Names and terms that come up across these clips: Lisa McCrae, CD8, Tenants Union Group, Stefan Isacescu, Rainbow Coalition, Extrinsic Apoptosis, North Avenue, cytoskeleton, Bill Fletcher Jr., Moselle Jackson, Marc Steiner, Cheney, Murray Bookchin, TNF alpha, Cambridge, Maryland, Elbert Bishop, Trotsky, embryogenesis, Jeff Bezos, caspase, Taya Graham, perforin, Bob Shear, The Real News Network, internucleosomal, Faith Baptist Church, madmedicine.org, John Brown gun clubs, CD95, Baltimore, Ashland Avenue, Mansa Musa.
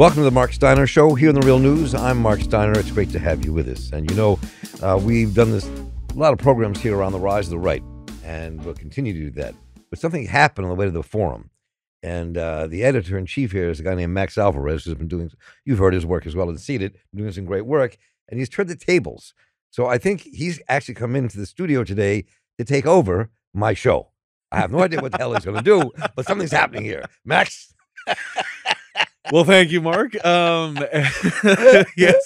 Welcome to the Marc Steiner Show here on The Real News. I'm Marc Steiner. It's great to have you with us. And you know, we've done this, a lot of programs here around the rise of the right, and we'll continue to do that. But something happened on the way to the forum. And the editor-in-chief here is a guy named Max Alvarez, who's been doing, you've heard his work as well and seen it, doing some great work. And he's turned the tables. So I think he's actually come into the studio today to take over my show. I have no idea what the hell he's going to do, but something's happening here. Max. Well, thank you, Mark. Yes,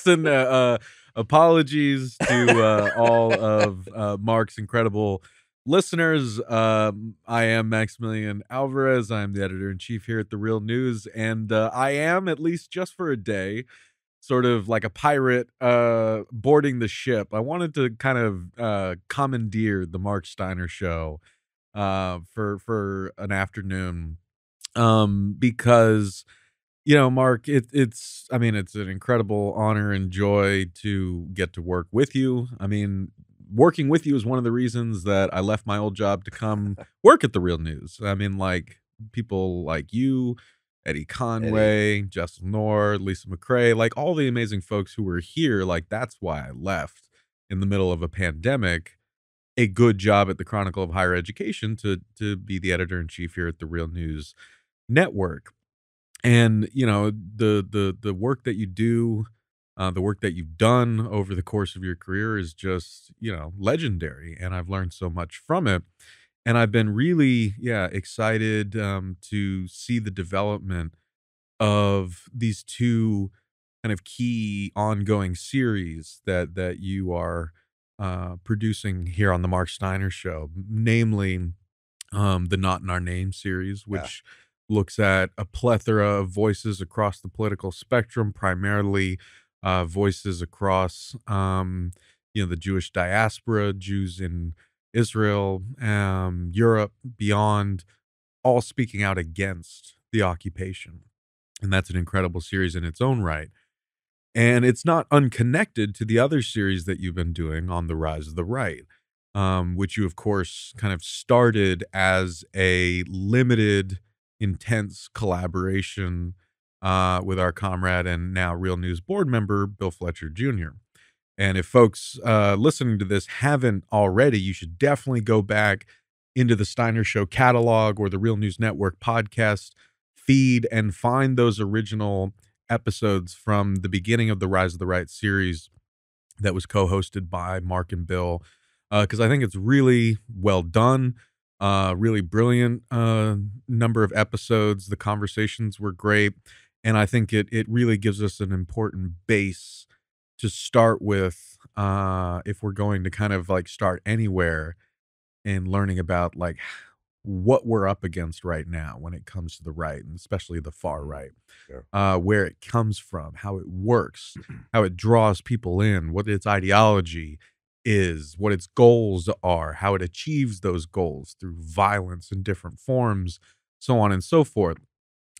and apologies to all of Mark's incredible listeners. I am Maximilian Alvarez. I'm the editor-in-chief here at The Real News, and I am, at least just for a day, sort of like a pirate boarding the ship. I wanted to kind of commandeer the Marc Steiner Show for an afternoon because, you know, Mark, it's, I mean, it's an incredible honor and joy to get to work with you. I mean, working with you is one of the reasons that I left my old job to come work at The Real News. I mean, like, people like you, Eddie Conway, Jess Noor, Lisa McCrae, like all the amazing folks who were here, like that's why I left in the middle of a pandemic, a good job at the Chronicle of Higher Education to be the editor-in-chief here at The Real News Network. And, you know, the work that you do, the work that you've done over the course of your career is just, you know, legendary. And I've learned so much from it. And I've been really, excited to see the development of these two kind of key ongoing series that you are producing here on the Marc Steiner Show, namely the Not in Our Name series, which looks at a plethora of voices across the political spectrum, primarily voices across, you know, the Jewish diaspora, Jews in Israel, Europe, beyond, all speaking out against the occupation. And that's an incredible series in its own right. And it's not unconnected to the other series that you've been doing on the rise of the right, which you, of course, kind of started as a limited, intense collaboration with our comrade and now Real News board member, Bill Fletcher Jr. And if folks listening to this haven't already, you should definitely go back into the Steiner Show catalog or the Real News Network podcast feed and find those original episodes from the beginning of the Rise of the Right series that was co-hosted by Mark and Bill, because I think it's really well done. Really brilliant number of episodes. The conversations were great. And I think it really gives us an important base to start with if we're going to kind of like start anywhere and learning about like what we're up against right now when it comes to the right, and especially the far right, where it comes from, how it works, how it draws people in, what its ideology is, what its goals are, how it achieves those goals through violence in different forms, so on and so forth.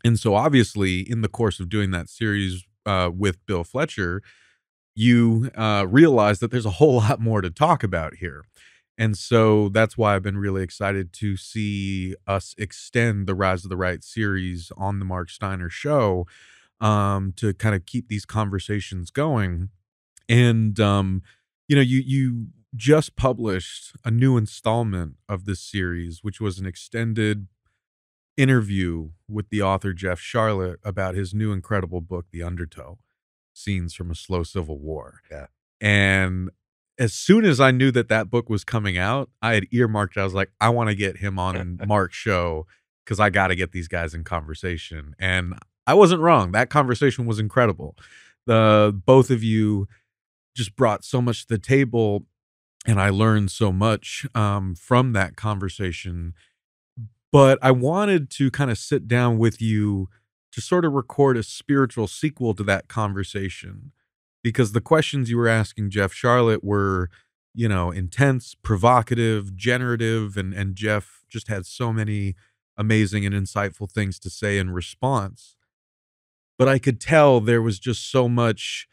And so obviously in the course of doing that series with Bill Fletcher, you realize that there's a whole lot more to talk about here. And so that's why I've been really excited to see us extend the Rise of the Right series on the Marc Steiner Show to kind of keep these conversations going. And, you know, you just published a new installment of this series, which was an extended interview with the author Jeff Sharlet about his new incredible book, The Undertow: Scenes from a Slow Civil War. Yeah. And as soon as I knew that that book was coming out, I had earmarked, I was like, I want to get him on Marc's show because I got to get these guys in conversation. And I wasn't wrong. That conversation was incredible. Both of you just brought so much to the table, and I learned so much from that conversation. But I wanted to kind of sit down with you to sort of record a spiritual sequel to that conversation, because the questions you were asking Jeff Sharlet were, you know, intense, provocative, generative, and Jeff just had so many amazing and insightful things to say in response. But I could tell there was just so much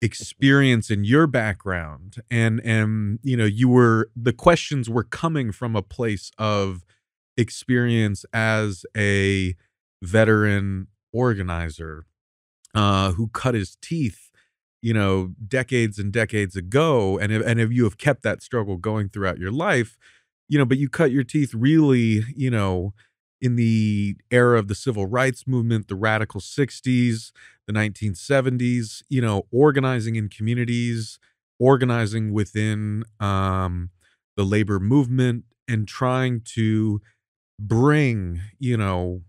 experience in your background, and you know, the questions were coming from a place of experience as a veteran organizer, who cut his teeth, you know, decades and decades ago. And if you have kept that struggle going throughout your life, you know, but you cut your teeth really, you know, in the era of the civil rights movement, the radical 60s, the 1970s, you know, organizing in communities, organizing within the labor movement, and trying to bring, you know,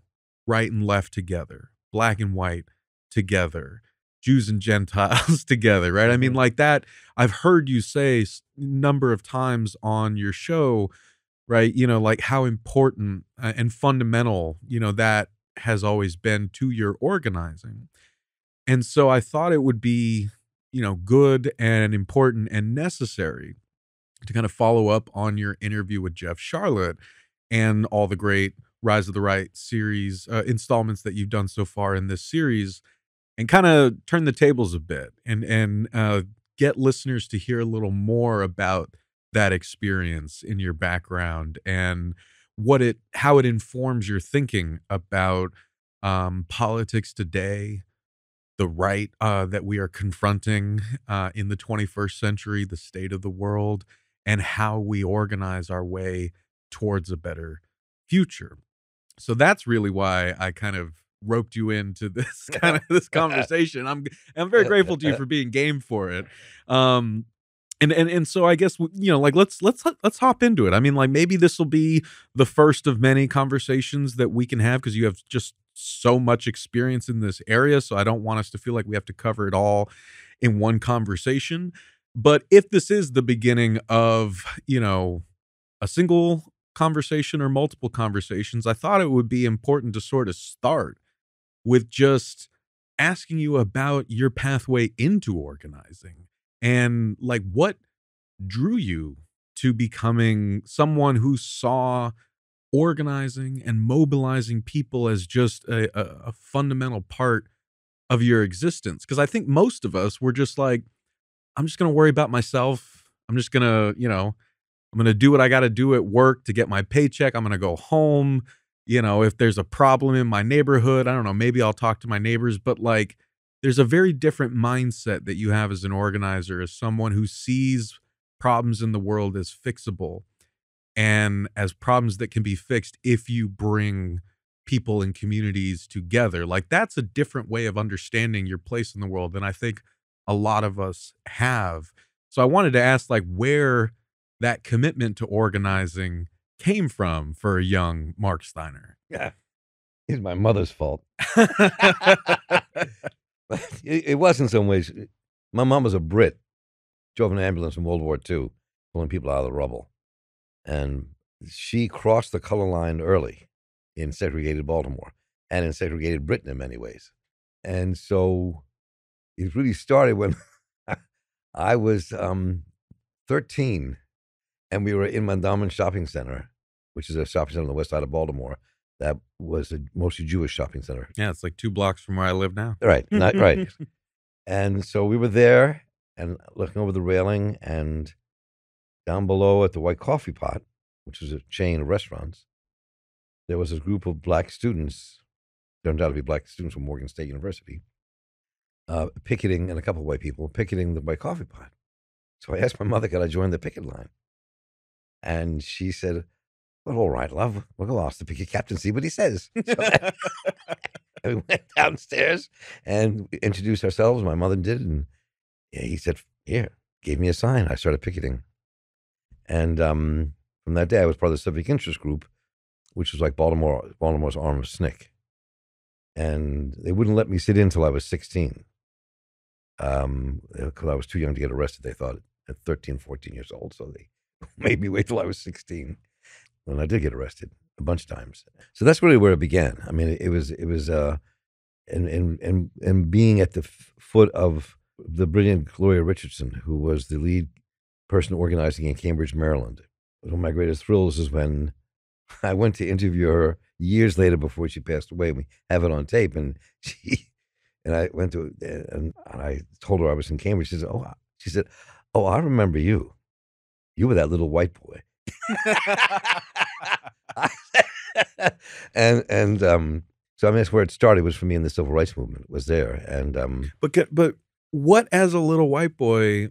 right and left together, black and white together, Jews and Gentiles together, right? I mean, like that, I've heard you say a number of times on your show, right? You know, like how important and fundamental, you know, that has always been to your organizing. And so I thought it would be, you know, good and important and necessary to kind of follow up on your interview with Jeff Sharlet and all the great Rise of the Right series installments that you've done so far in this series, and kind of turn the tables a bit and get listeners to hear a little more about that experience in your background and what it, how it informs your thinking about politics today, the right that we are confronting in the 21st century, the state of the world, and how we organize our way towards a better future. So that's really why I kind of roped you into this kind of this conversation. I'm very grateful to you for being game for it. And so I guess, you know, like let's hop into it. I mean, like maybe this will be the first of many conversations that we can have, because you have just so much experience in this area. So I don't want us to feel like we have to cover it all in one conversation. But if this is the beginning of, you know, a single conversation or multiple conversations, I thought it would be important to sort of start with just asking you about your pathway into organizing and like what drew you to becoming someone who saw organizing and mobilizing people as just a fundamental part of your existence. Because I think most of us were just like, I'm just going to worry about myself. I'm just going to, you know, I'm going to do what I got to do at work to get my paycheck. I'm going to go home. You know, if there's a problem in my neighborhood, I don't know, maybe I'll talk to my neighbors. But like, there's a very different mindset that you have as an organizer, as someone who sees problems in the world as fixable and as problems that can be fixed if you bring people and communities together. Like, that's a different way of understanding your place in the world than I think a lot of us have. So I wanted to ask, like, where that commitment to organizing came from for a young Marc Steiner. Yeah, it's my mother's fault. It was in some ways. My mom was a Brit, drove an ambulance in World War II, pulling people out of the rubble. And she crossed the color line early in segregated Baltimore and in segregated Britain in many ways. And so it really started when I was 13. And we were in Mondawmin Shopping Center, which is a shopping center on the west side of Baltimore that was a mostly Jewish shopping center. Yeah, it's like 2 blocks from where I live now. Right, not right. And so we were there and looking over the railing, and down below at the White Coffee Pot, which is a chain of restaurants, there was a group of black students, turned out to be black students from Morgan State University, picketing, and a couple of white people, picketing the White Coffee Pot. So I asked my mother, could I join the picket line? And she said, well, all right, love, we'll go ask the picket captain, see what he says. So and we went downstairs and introduced ourselves. My mother did. And he said, here, gave me a sign. I started picketing. And from that day, I was part of the Civic Interest Group, which was like Baltimore's arm of SNCC. And they wouldn't let me sit in until I was 16. Because I was too young to get arrested, they thought, at 13, 14 years old. So they made me wait till I was 16, when I did get arrested a bunch of times. So that's really where it began. I mean, it was being at the foot of the brilliant Gloria Richardson, who was the lead person organizing in Cambridge, Maryland. One of my greatest thrills is when I went to interview her years later before she passed away. We have it on tape, and I told her I was in Cambridge. She said, "Oh," she said, "Oh, I remember you. You were that little white boy." And So I mean, that's where it started. Was for me in the civil rights movement. It was there, and but what as a little white boy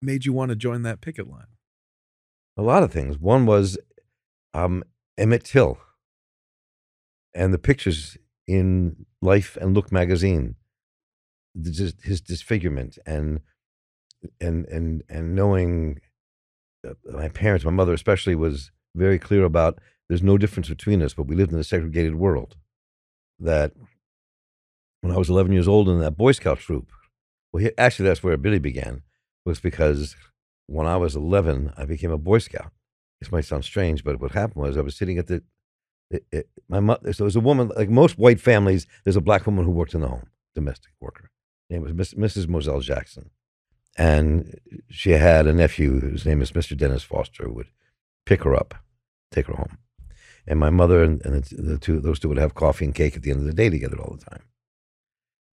made you want to join that picket line? A lot of things. One was Emmett Till and the pictures in Life and Look magazine, his disfigurement, and knowing my parents, my mother especially, was very clear about there's no difference between us, but we lived in a segregated world. That when I was 11 years old in that Boy Scout troop, well, actually that's where it really began, was because when I was 11, I became a Boy Scout. This might sound strange, but what happened was I was sitting at the, my mother, so it was a woman, like most white families, there's a black woman who worked in the home, domestic worker. Her name was Mrs. Moselle Jackson. And she had a nephew whose name is Mr. Dennis Foster, who would pick her up, take her home. And my mother and those two would have coffee and cake at the end of the day together all the time.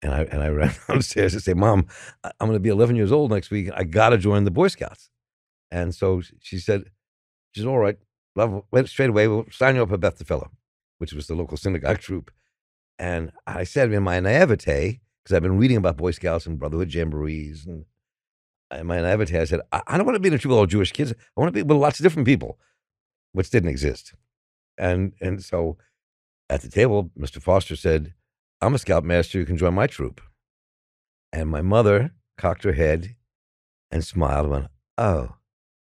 And I ran downstairs and said, Mom, I'm going to be 11 years old next week. I got to join the Boy Scouts. And so she said, all right, love, went straight away. We'll sign you up at Beth-Tefillah, which was the local synagogue troop. And I said in my naivete, because I've been reading about Boy Scouts and Brotherhood Jamborees, and in my naivete, I said, I don't want to be in a troop with all Jewish kids. I want to be with lots of different people, which didn't exist. And so at the table, Mr. Foster said, I'm a scoutmaster, you can join my troop. And my mother cocked her head and smiled and went, oh,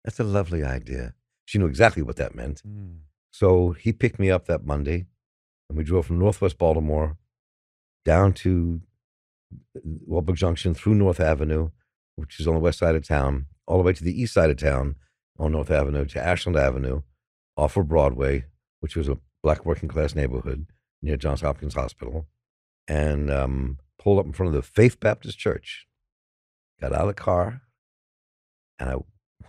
that's a lovely idea. She knew exactly what that meant. Mm. So he picked me up that Monday, and we drove from Northwest Baltimore down to Walbrook Junction through North Avenue, which is on the west side of town, all the way to the east side of town on North Avenue to Ashland Avenue, off of Broadway, which was a black working class neighborhood near Johns Hopkins Hospital, and pulled up in front of the Faith Baptist Church, got out of the car, and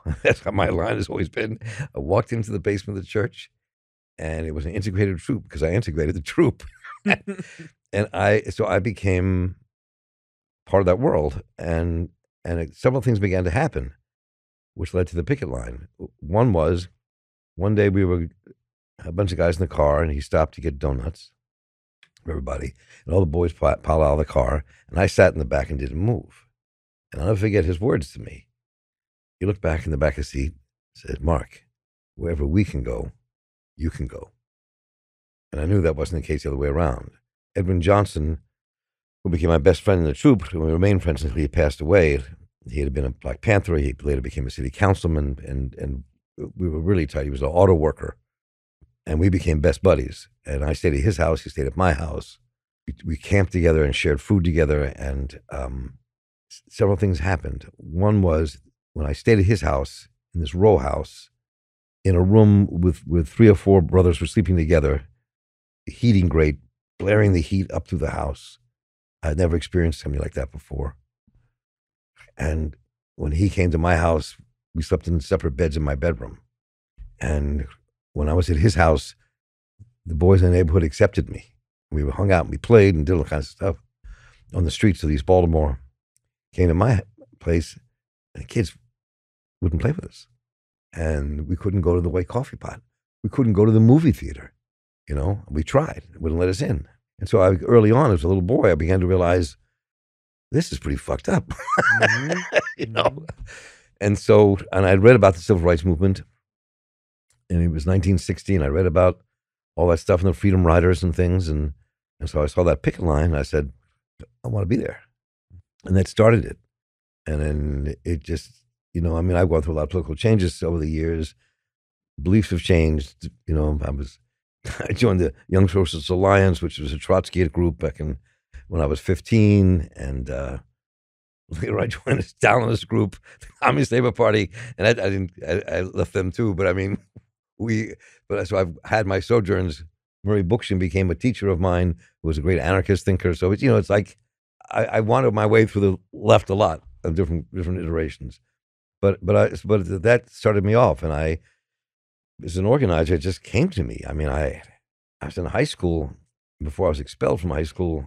I, that's how my line has always been, I walked into the basement of the church, and it was an integrated troop because I integrated the troop. So I became part of that world, and several things began to happen, which led to the picket line. One was, one day we were a bunch of guys in the car, and he stopped to get donuts for everybody. And all the boys piled out of the car, and I sat in the back and didn't move. And I'll never forget his words to me. He looked back in the back of the seat, said, Mark, wherever we can go, you can go. And I knew that wasn't the case the other way around. Edwin Johnson, who became my best friend in the troop, and we remained friends until he passed away. He had been a Black Panther. He later became a city councilman, and we were really tight. He was an auto worker, and we became best buddies. And I stayed at his house. He stayed at my house. We camped together and shared food together, and several things happened. One was when I stayed at his house, in this row house, in a room with three or four brothers who were sleeping together, the heating grate, blaring the heat up through the house. I'd never experienced something like that before. And when he came to my house, we slept in separate beds in my bedroom. And when I was at his house, the boys in the neighborhood accepted me. We hung out and we played and did all kinds of stuff on the streets of East Baltimore. Came to my place, and the kids wouldn't play with us. And we couldn't go to the White Coffee Pot. We couldn't go to the movie theater. You know, we tried. It wouldn't let us in. And so early on, as a little boy, I began to realize, this is pretty fucked up, mm-hmm. you know? And I'd read about the civil rights movement, and it was 1916. I read about all that stuff and the Freedom Riders and things. And so I saw that picket line, and I said, I want to be there. And that started it. And then it just, you know, I mean, I've gone through a lot of political changes over the years. Beliefs have changed. You know, I joined the Young Socialist Alliance, which was a Trotskyite group back in when I was 15, and later I joined a Stalinist group, the Communist Labor Party, and I left them too. But I mean, so I've had my sojourns. Murray Bookchin became a teacher of mine, who was a great anarchist thinker. So it's, you know, it's like I wandered my way through the left a lot of different iterations, but that started me off, and I. As an organizer, it just came to me. I mean, I was in high school, before I was expelled from high school,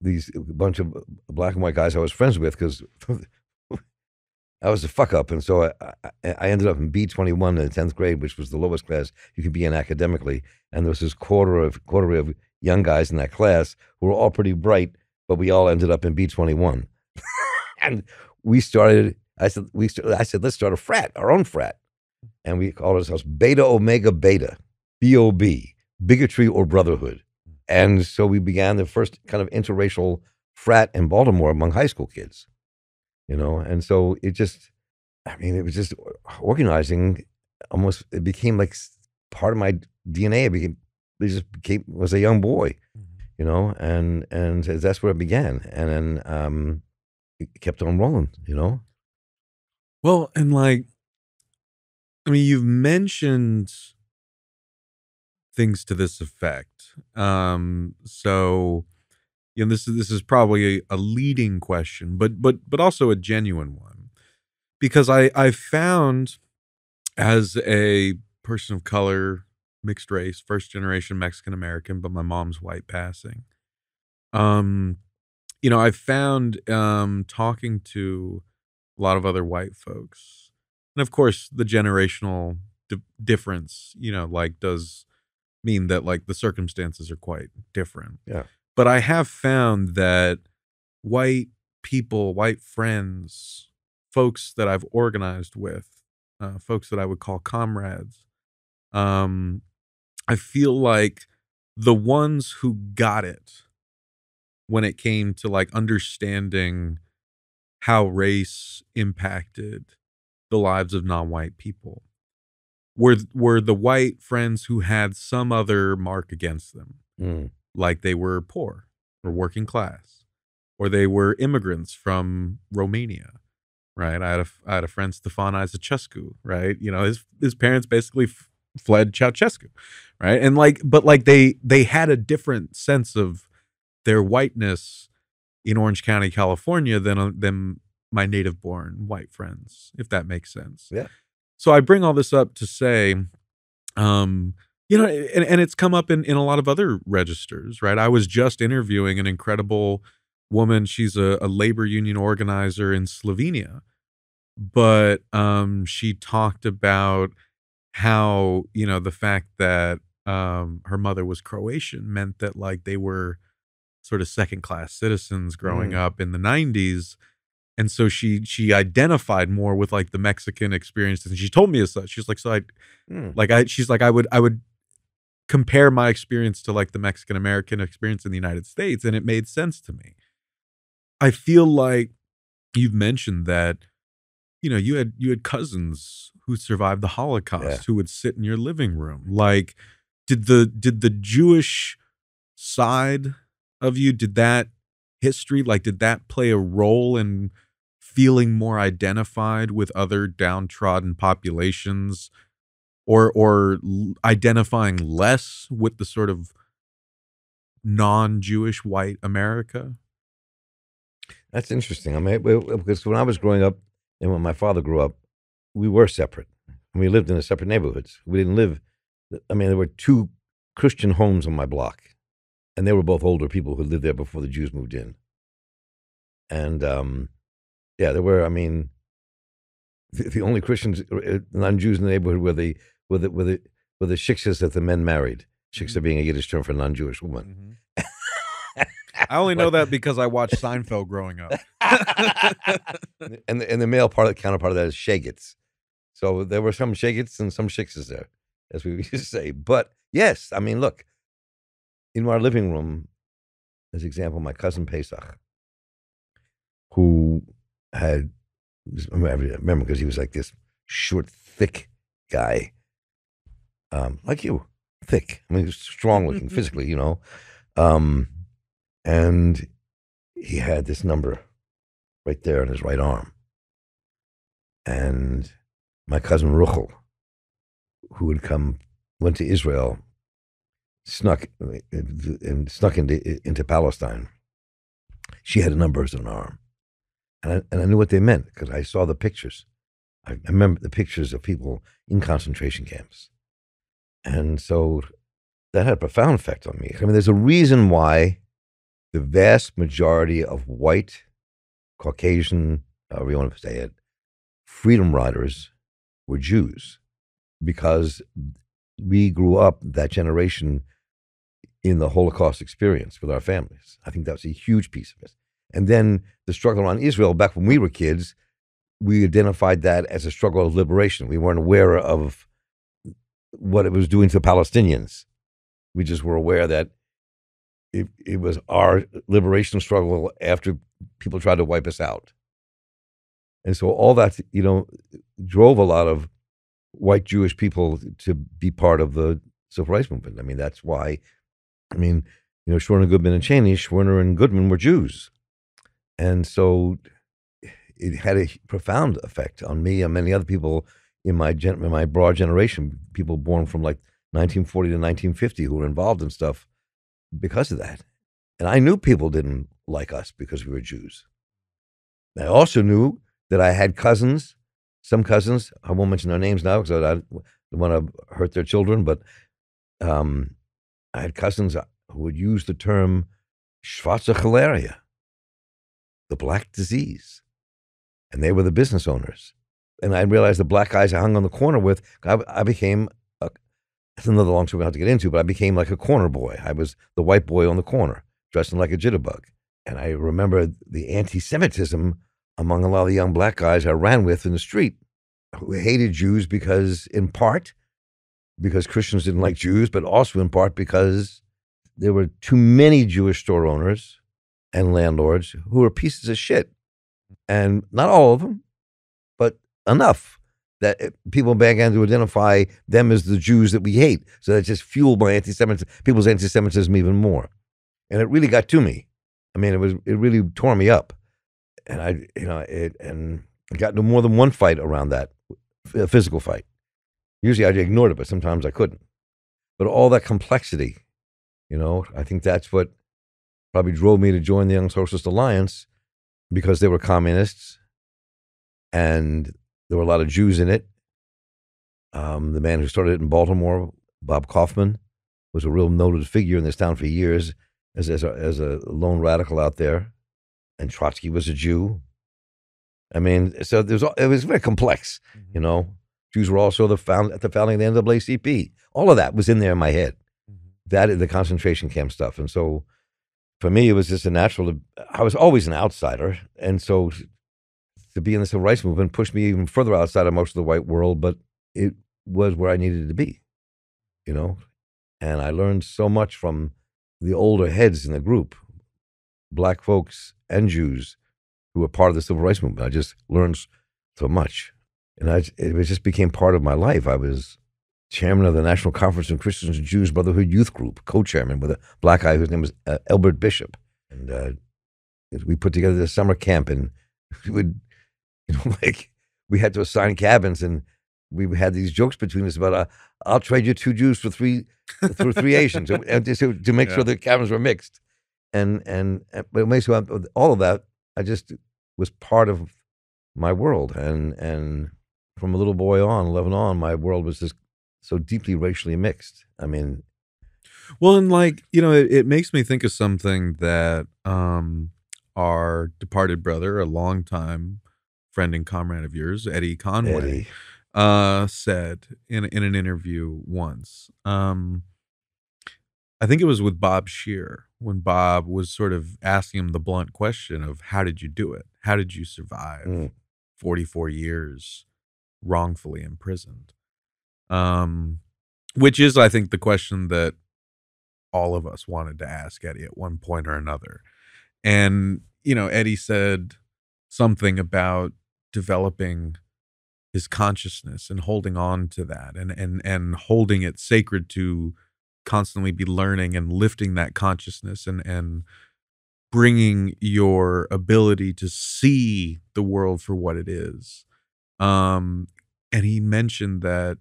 these bunch of black and white guys I was friends with, because I was a fuck up. And so I ended up in B21 in the 10th grade, which was the lowest class you could be in academically. And there was this quarter of young guys in that class who were all pretty bright, but we all ended up in B21. And we started, I said, let's start a frat, our own frat. And we called ourselves Beta Omega Beta, B-O-B, Bigotry or Brotherhood. And so we began the first kind of interracial frat in Baltimore among high school kids, you know? And so it just, I mean, it was just organizing almost, it became like part of my DNA. It just became, was a young boy, you know? And that's where it began. And then it kept on rolling, you know? Well, and like, I mean, you've mentioned things to this effect. So, you know, this is probably a leading question, but also a genuine one, because I found as a person of color, mixed race, first generation Mexican American, but my mom's white passing. You know, I found talking to a lot of other white folks. And of course, the generational difference, you know, like does mean that like the circumstances are quite different. Yeah. But I have found that white people, white friends, folks that I've organized with, folks that I would call comrades, I feel like the ones who got it when it came to like understanding how race impacted the lives of non-white people were the white friends who had some other mark against them. Mm. Like they were poor or working class, or they were immigrants from Romania, right? I had a friend, Stefan Isacescu, right? You know, his parents basically fled Ceausescu, right? And like, but like they had a different sense of their whiteness in Orange County, California than my native born white friends, if that makes sense. Yeah. So I bring all this up to say, you know, and it's come up in a lot of other registers, right? I was just interviewing an incredible woman. She's a labor union organizer in Slovenia, but she talked about how, you know, the fact that her mother was Croatian meant that like they were sort of second-class citizens growing up in the 90s. And so she identified more with like the Mexican experience, and she told me as such. She's like, I would compare my experience to like the Mexican American experience in the United States, and it made sense to me. I feel like you've mentioned that, you know, you had cousins who survived the Holocaust who would sit in your living room. Like, did the Jewish side of you, did that history, like, did that play a role in feeling more identified with other downtrodden populations, or identifying less with the sort of non-Jewish white America? That's interesting. I mean, because when I was growing up and when my father grew up, we were separate. We lived in separate neighborhoods. We didn't live, I mean, there were two Christian homes on my block, and they were both older people who lived there before the Jews moved in. And yeah, there were, I mean, the only Christians, non-Jews in the neighborhood were the shikshas that the men married. Shiksa being a Yiddish term for non-Jewish woman. Mm-hmm. I only know that because I watched Seinfeld growing up. and the male part of the counterpart of that is shegits. So there were some shegits and some shiksas there, as we used to say. But yes, I mean, look, in our living room, as example, my cousin Pesach, who had, I remember because he was like this short, thick guy, like you, thick. I mean, he was strong looking physically, you know. And he had this number right there in his right arm. And my cousin Ruchel, who had went to Israel, snuck into Palestine. She had numbers on her arm, and I knew what they meant because I saw the pictures. I remember the pictures of people in concentration camps, and so that had a profound effect on me. I mean, there's a reason why the vast majority of white, Caucasian, however you want to say it, freedom riders were Jews, because we grew up, that generation, in the Holocaust experience with our families. I think that's a huge piece of it. And then the struggle on Israel, back when we were kids, we identified that as a struggle of liberation. We weren't aware of what it was doing to Palestinians. We just were aware that it was our liberation struggle after people tried to wipe us out. And so all that, you know, drove a lot of white Jewish people to be part of the civil rights movement. I mean, that's why, I mean, you know, Schwerner, Goodman, and Cheney, Schwerner and Goodman were Jews. And so it had a profound effect on me and many other people in my broad generation, people born from like 1940 to 1950 who were involved in stuff because of that. And I knew people didn't like us because we were Jews. And I also knew that I had cousins, some cousins, I won't mention their names now because I don't want to hurt their children, but I had cousins who would use the term schwarze Cholera, the black disease, and they were the business owners. And I realized the black guys I hung on the corner with, I became, that's another long story we don't have to get into, but I became like a corner boy. I was the white boy on the corner, dressing like a jitterbug. And I remember the anti-Semitism among a lot of the young black guys I ran with in the street, who hated Jews because, in part, because Christians didn't like Jews, but also in part because there were too many Jewish store owners and landlords who were pieces of shit. And not all of them, but enough that people began to identify them as the Jews that we hate. So that just fueled my anti-Semitism, people's anti-Semitism even more. And it really got to me. I mean, it really tore me up. And I got into more than one fight around that, a physical fight. Usually I ignored it, but sometimes I couldn't. But all that complexity, you know, I think that's what probably drove me to join the Young Socialist Alliance, because they were communists and there were a lot of Jews in it. The man who started it in Baltimore, Bob Kaufman, was a real noted figure in this town for years as a lone radical out there. And Trotsky was a Jew. I mean, so it was very complex, you know. Jews were also at the founding of the NAACP. All of that was in there in my head. That and the concentration camp stuff. And so for me, it was just a natural, I was always an outsider. And so to be in the civil rights movement pushed me even further outside of most of the white world, but it was where I needed to be, you know? And I learned so much from the older heads in the group, black folks and Jews who were part of the civil rights movement. I just learned so much. And it just became part of my life. I was chairman of the National Conference of Christians and Jews Brotherhood Youth Group, co-chairman with a black guy whose name was Elbert Bishop. And we put together this summer camp, and we would, you know, like, we had to assign cabins, and we had these jokes between us about, I'll trade you two Jews for three Asians to make sure the cabins were mixed. But all of that, I just was part of my world. And from a little boy on, 11 on, my world was just so deeply racially mixed. I mean, well, and like, you know, it makes me think of something that our departed brother, a longtime friend and comrade of yours, Eddie Conway, said in an interview once. I think it was with Bob Shear, when Bob was sort of asking him the blunt question of, how did you do it? How did you survive 44 years wrongfully imprisoned? Which is, I think, the question that all of us wanted to ask Eddie at one point or another. And, you know, Eddie said something about developing his consciousness and holding on to that and holding it sacred to constantly be learning and lifting that consciousness and bringing your ability to see the world for what it is. And he mentioned that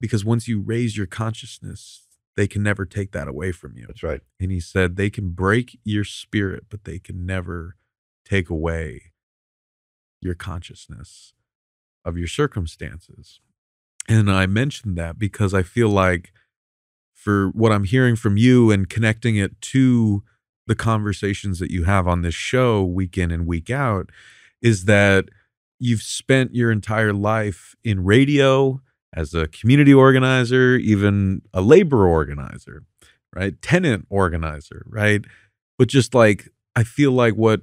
because once you raise your consciousness, they can never take that away from you. That's right. And he said, they can break your spirit, but they can never take away your consciousness of your circumstances. And I mentioned that because I feel like, for what I'm hearing from you and connecting it to the conversations that you have on this show week in and week out, is that you've spent your entire life in radio, as a community organizer, even a labor organizer, right? Tenant organizer, right? But just like, I feel like what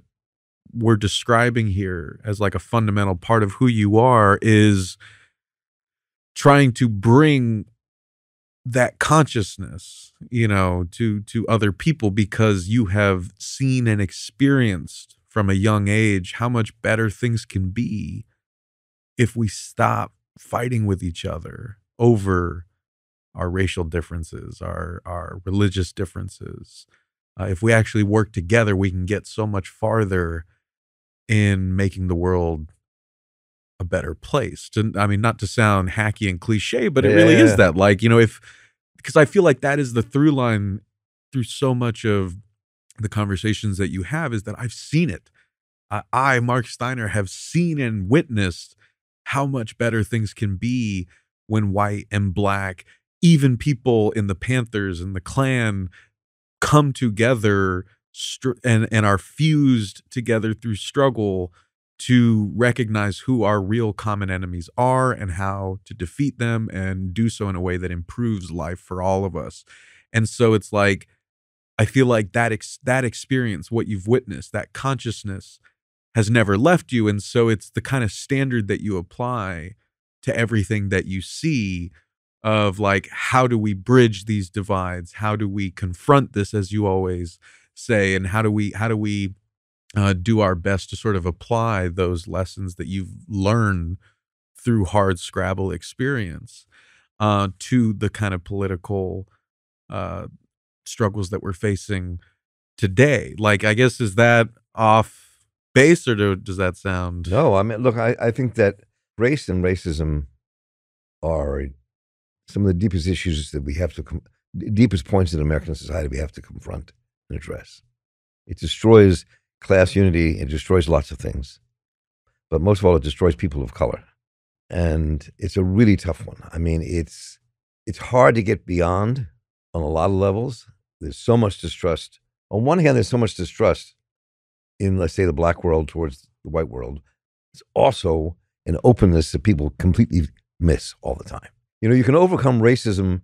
we're describing here as like a fundamental part of who you are is trying to bring that consciousness, you know, to other people, because you have seen and experienced from a young age how much better things can be if we stop fighting with each other over our racial differences, our religious differences. If we actually work together, we can get so much farther in making the world a better place. I mean, not to sound hacky and cliche, but it really is that, like, you know, because I feel like that is the through line through so much of the conversations that you have, is that I've seen it. I, Marc Steiner, have seen and witnessed how much better things can be when white and black, even people in the Panthers and the Klan, come together and are fused together through struggle to recognize who our real common enemies are and how to defeat them, and do so in a way that improves life for all of us. And so it's like, I feel like that experience, what you've witnessed, that consciousness has never left you. And so it's the kind of standard that you apply to everything that you see, of like, how do we bridge these divides? How do we confront this, as you always say? And how do we do our best to sort of apply those lessons that you've learned through hard scrabble experience to the kind of political struggles that we're facing today? Like, I guess, is that off base, or does that sound? No, I mean, look, I think that race and racism are some of the deepest issues that we have to, deepest points in American society we have to confront and address. It destroys class unity, it destroys lots of things, but most of all, it destroys people of color. And it's a really tough one. I mean, it's hard to get beyond on a lot of levels. There's so much distrust. On one hand, there's so much distrust in, let's say, the black world towards the white world. It's also an openness that people completely miss all the time. You know, you can overcome racism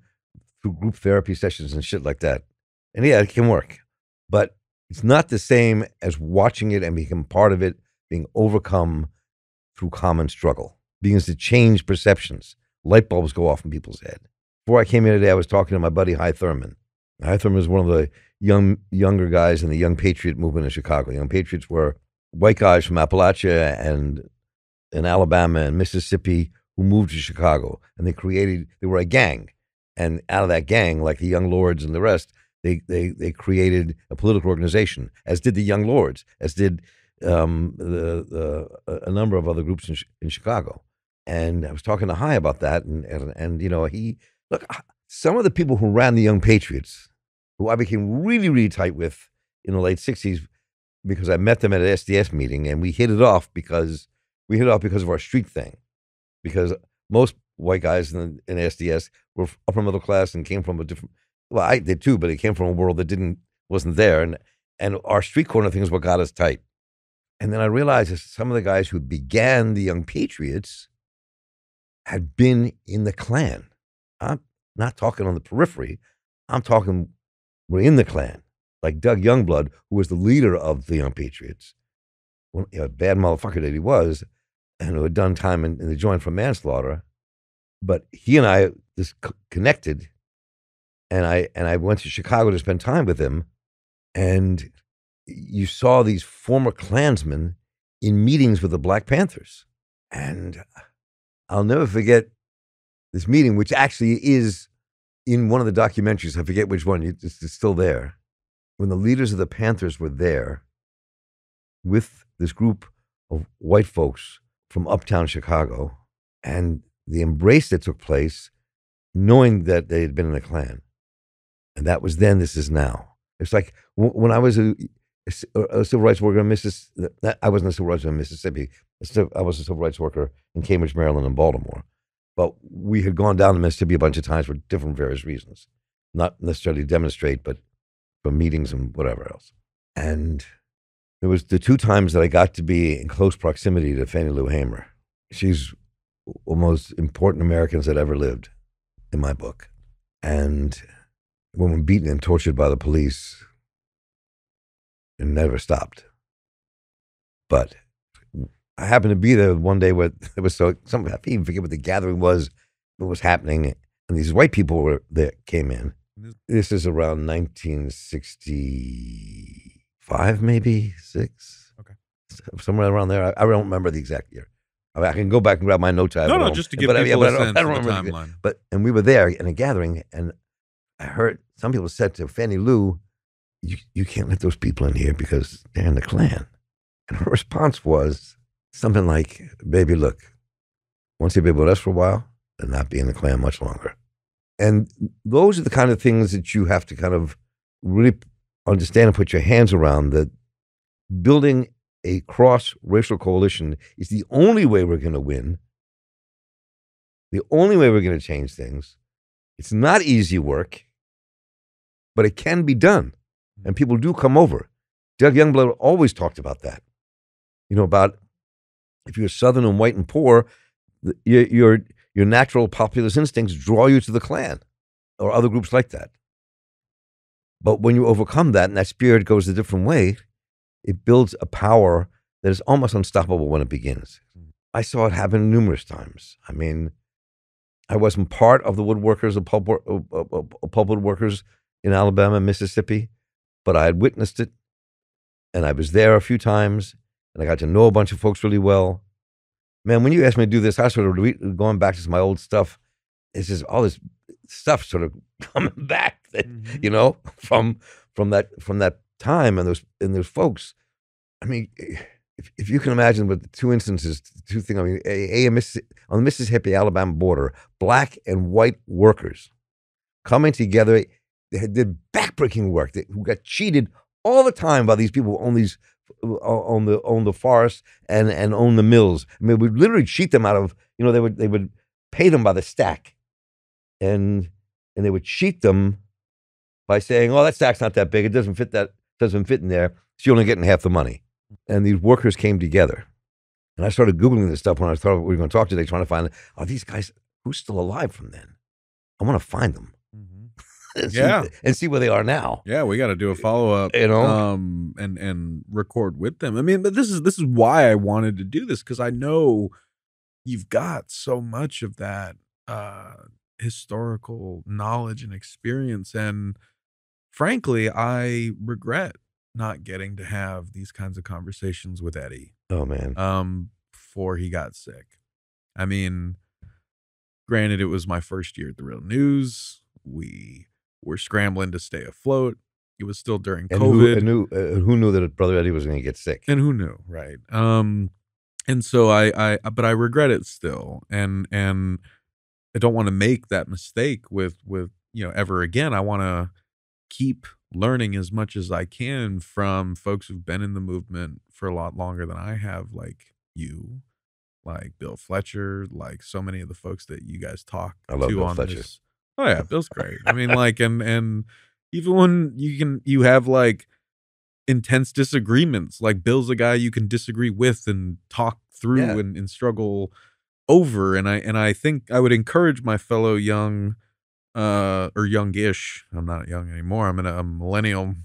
through group therapy sessions and shit like that. And yeah, it can work. But it's not the same as watching it and becoming part of it, being overcome through common struggle. Begins to change perceptions. Light bulbs go off in people's head. Before I came here today, I was talking to my buddy Hy Thurman. Hy Thurman was one of the younger guys in the Young Patriot movement in Chicago. Young Patriots were white guys from Appalachia and in Alabama and Mississippi who moved to Chicago, and they were a gang. And out of that gang, like the Young Lords and the rest, they created a political organization, as did the Young Lords, as did a number of other groups in Chicago. And I was talking to Hy about that, and you know, look, some of the people who ran the Young Patriots, who I became really, really tight with in the late 60s, because I met them at an SDS meeting, and we hit it off because of our street thing. Because most white guys in SDS were upper middle class and came from a different, well, I did too, but it came from a world that wasn't there. And our street corner thing is what got us tight. And then I realized that some of the guys who began the Young Patriots had been in the Klan. I'm not talking on the periphery. I'm talking, we're in the Klan. Like Doug Youngblood, who was the leader of the Young Patriots. Well, you know, a bad motherfucker that he was, and who had done time in the joint for manslaughter, but he and I just connected, and I went to Chicago to spend time with him, and you saw these former Klansmen in meetings with the Black Panthers, and I'll never forget this meeting, which actually is in one of the documentaries. I forget which one. It's still there. When the leaders of the Panthers were there with this group of white folks from uptown Chicago, and the embrace that took place, knowing that they had been in the Klan. And that was then, this is now. It's like when I was a civil rights worker in Mississippi, I wasn't a civil rights worker in Mississippi, I was a civil rights worker in Cambridge, Maryland, and Baltimore. But we had gone down to Mississippi a bunch of times for different various reasons, not necessarily to demonstrate, but for meetings and whatever else. And it was the two times that I got to be in close proximity to Fannie Lou Hamer. She's one of the most important Americans that ever lived in my book. And woman beaten and tortured by the police and never stopped. But I happened to be there one day where it was so, I even forget what the gathering was, what was happening. And these white people were that came in. This is around 1965, maybe, six. Okay. Somewhere around there. I don't remember the exact year. I mean, I can go back and grab my notes. No, just to give people a sense of the timeline. And we were there in a gathering, and I heard some people said to Fannie Lou, you can't let those people in here because they're in the Klan. And her response was something like, baby, look, once you've been with us for a while, they'll not be in the Klan much longer. And those are the kind of things that you have to kind of really understand and put your hands around, that building a cross-racial coalition is the only way we're going to win, the only way we're going to change things. It's not easy work, but it can be done. And people do come over. Doug Youngblood always talked about that. You know, about if you're Southern and white and poor, your natural populist instincts draw you to the Klan or other groups like that. But when you overcome that and that spirit goes a different way, it builds a power that is almost unstoppable when it begins. I saw it happen numerous times. I mean, I wasn't part of the woodworkers, pulpwood workers in Alabama and Mississippi, but I had witnessed it, and I was there a few times, and I got to know a bunch of folks really well. Man, when you asked me to do this, I sort of going back to my old stuff. It's just all this stuff sort of coming back, that, you know, from that time and those folks. I mean, if you can imagine, with two things. I mean, on the Mississippi-Alabama border, black and white workers coming together. They did backbreaking work. They got cheated all the time by these people who own the forests and own the mills. I mean, we literally cheat them out of, you know, they would pay them by the stack, and they would cheat them by saying, oh, that stack's not that big. It doesn't fit in there. So you're only getting half the money. And these workers came together. And I started Googling this stuff when I thought we were going to talk today, trying to find, are these guys, who's still alive from then? I want to find them. And see where they are now. Yeah, we got to do a follow-up, you know, and record with them. I mean, but this is why I wanted to do this, because I know you've got so much of that historical knowledge and experience, and frankly, I regret not getting to have these kinds of conversations with Eddie. Oh man, before he got sick. I mean, granted, it was my first year at The Real News. We were scrambling to stay afloat. It was still during COVID. Who knew that Brother Eddie was going to get sick? And who knew, right? And so I regret it still, and I don't want to make that mistake with you know, ever again. I want to keep learning as much as I can from folks who've been in the movement for a lot longer than I have, like you, like Bill Fletcher, like so many of the folks that you guys talk to on this. I love Bill Fletcher. Oh yeah, Bill's great. I mean, like, and even when you have like intense disagreements, like Bill's a guy you can disagree with and talk through, yeah, and struggle over. And I think I would encourage my fellow young, or youngish. I'm not young anymore. I'm a millennial.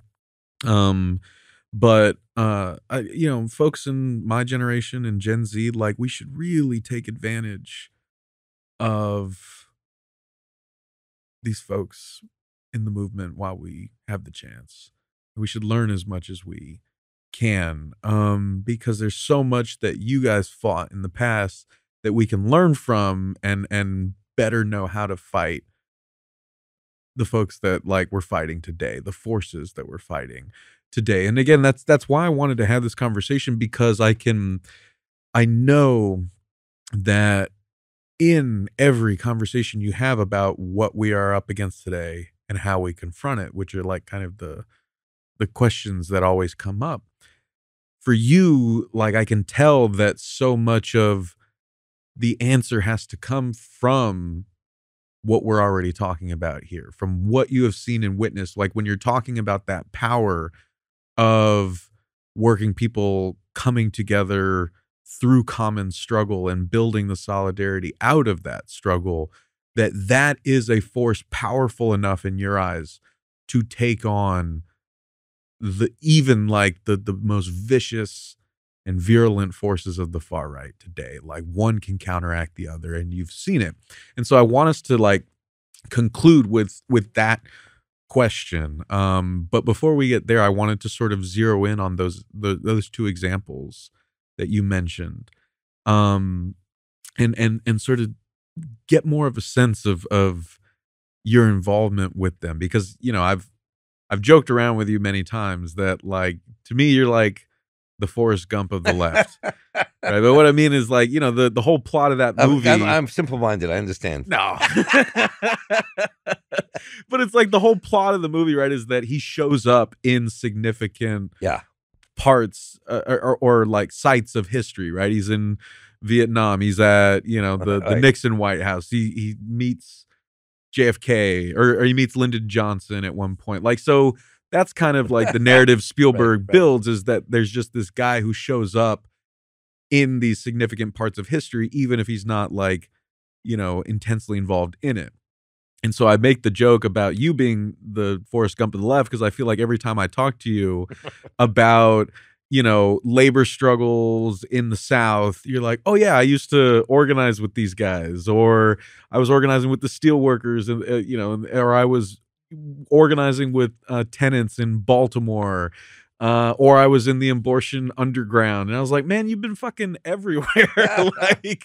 But you know, folks in my generation and Gen Z, like, we should really take advantage of these folks in the movement while we have the chance. We should learn as much as we can, because there's so much that you guys fought in the past that we can learn from and better know how to fight the folks that, like, we're fighting today, the forces that we're fighting today. And again, that's why I wanted to have this conversation, because I know that in every conversation you have about what we are up against today and how we confront it, which are like kind of the questions that always come up for you, like, I can tell that so much of the answer has to come from what we're already talking about here, from what you have seen and witnessed. Like, when you're talking about that power of working people coming together through common struggle and building the solidarity out of that struggle, that is a force powerful enough in your eyes to take on the most vicious and virulent forces of the far right today. Like, one can counteract the other, and you've seen it. And so I want us to conclude with that question. But before we get there, I wanted to sort of zero in on those two examples that you mentioned, and sort of get more of a sense of your involvement with them, because, you know, I've joked around with you many times that, like, to me, you're like the Forrest Gump of the left. Right? But what I mean is, like, you know, the whole plot of that movie. I'm simple-minded. I understand. No. But it's like the whole plot of the movie, right, is that he shows up in significant parts or like sites of history, right? He's in Vietnam. He's at, you know, the Nixon White House. He meets JFK, or he meets Lyndon Johnson at one point. Like, so that's kind of like the narrative Spielberg builds, is that there's just this guy who shows up in these significant parts of history, even if he's not, like, you know, intensely involved in it. And so I make the joke about you being the Forrest Gump of the left, because I feel like every time I talk to you about, you know, labor struggles in the South, you're like, oh yeah, I used to organize with these guys, or I was organizing with the steel workers, and you know, or I was organizing with tenants in Baltimore, or I was in the abortion underground. And I was like, man, you've been fucking everywhere. Like,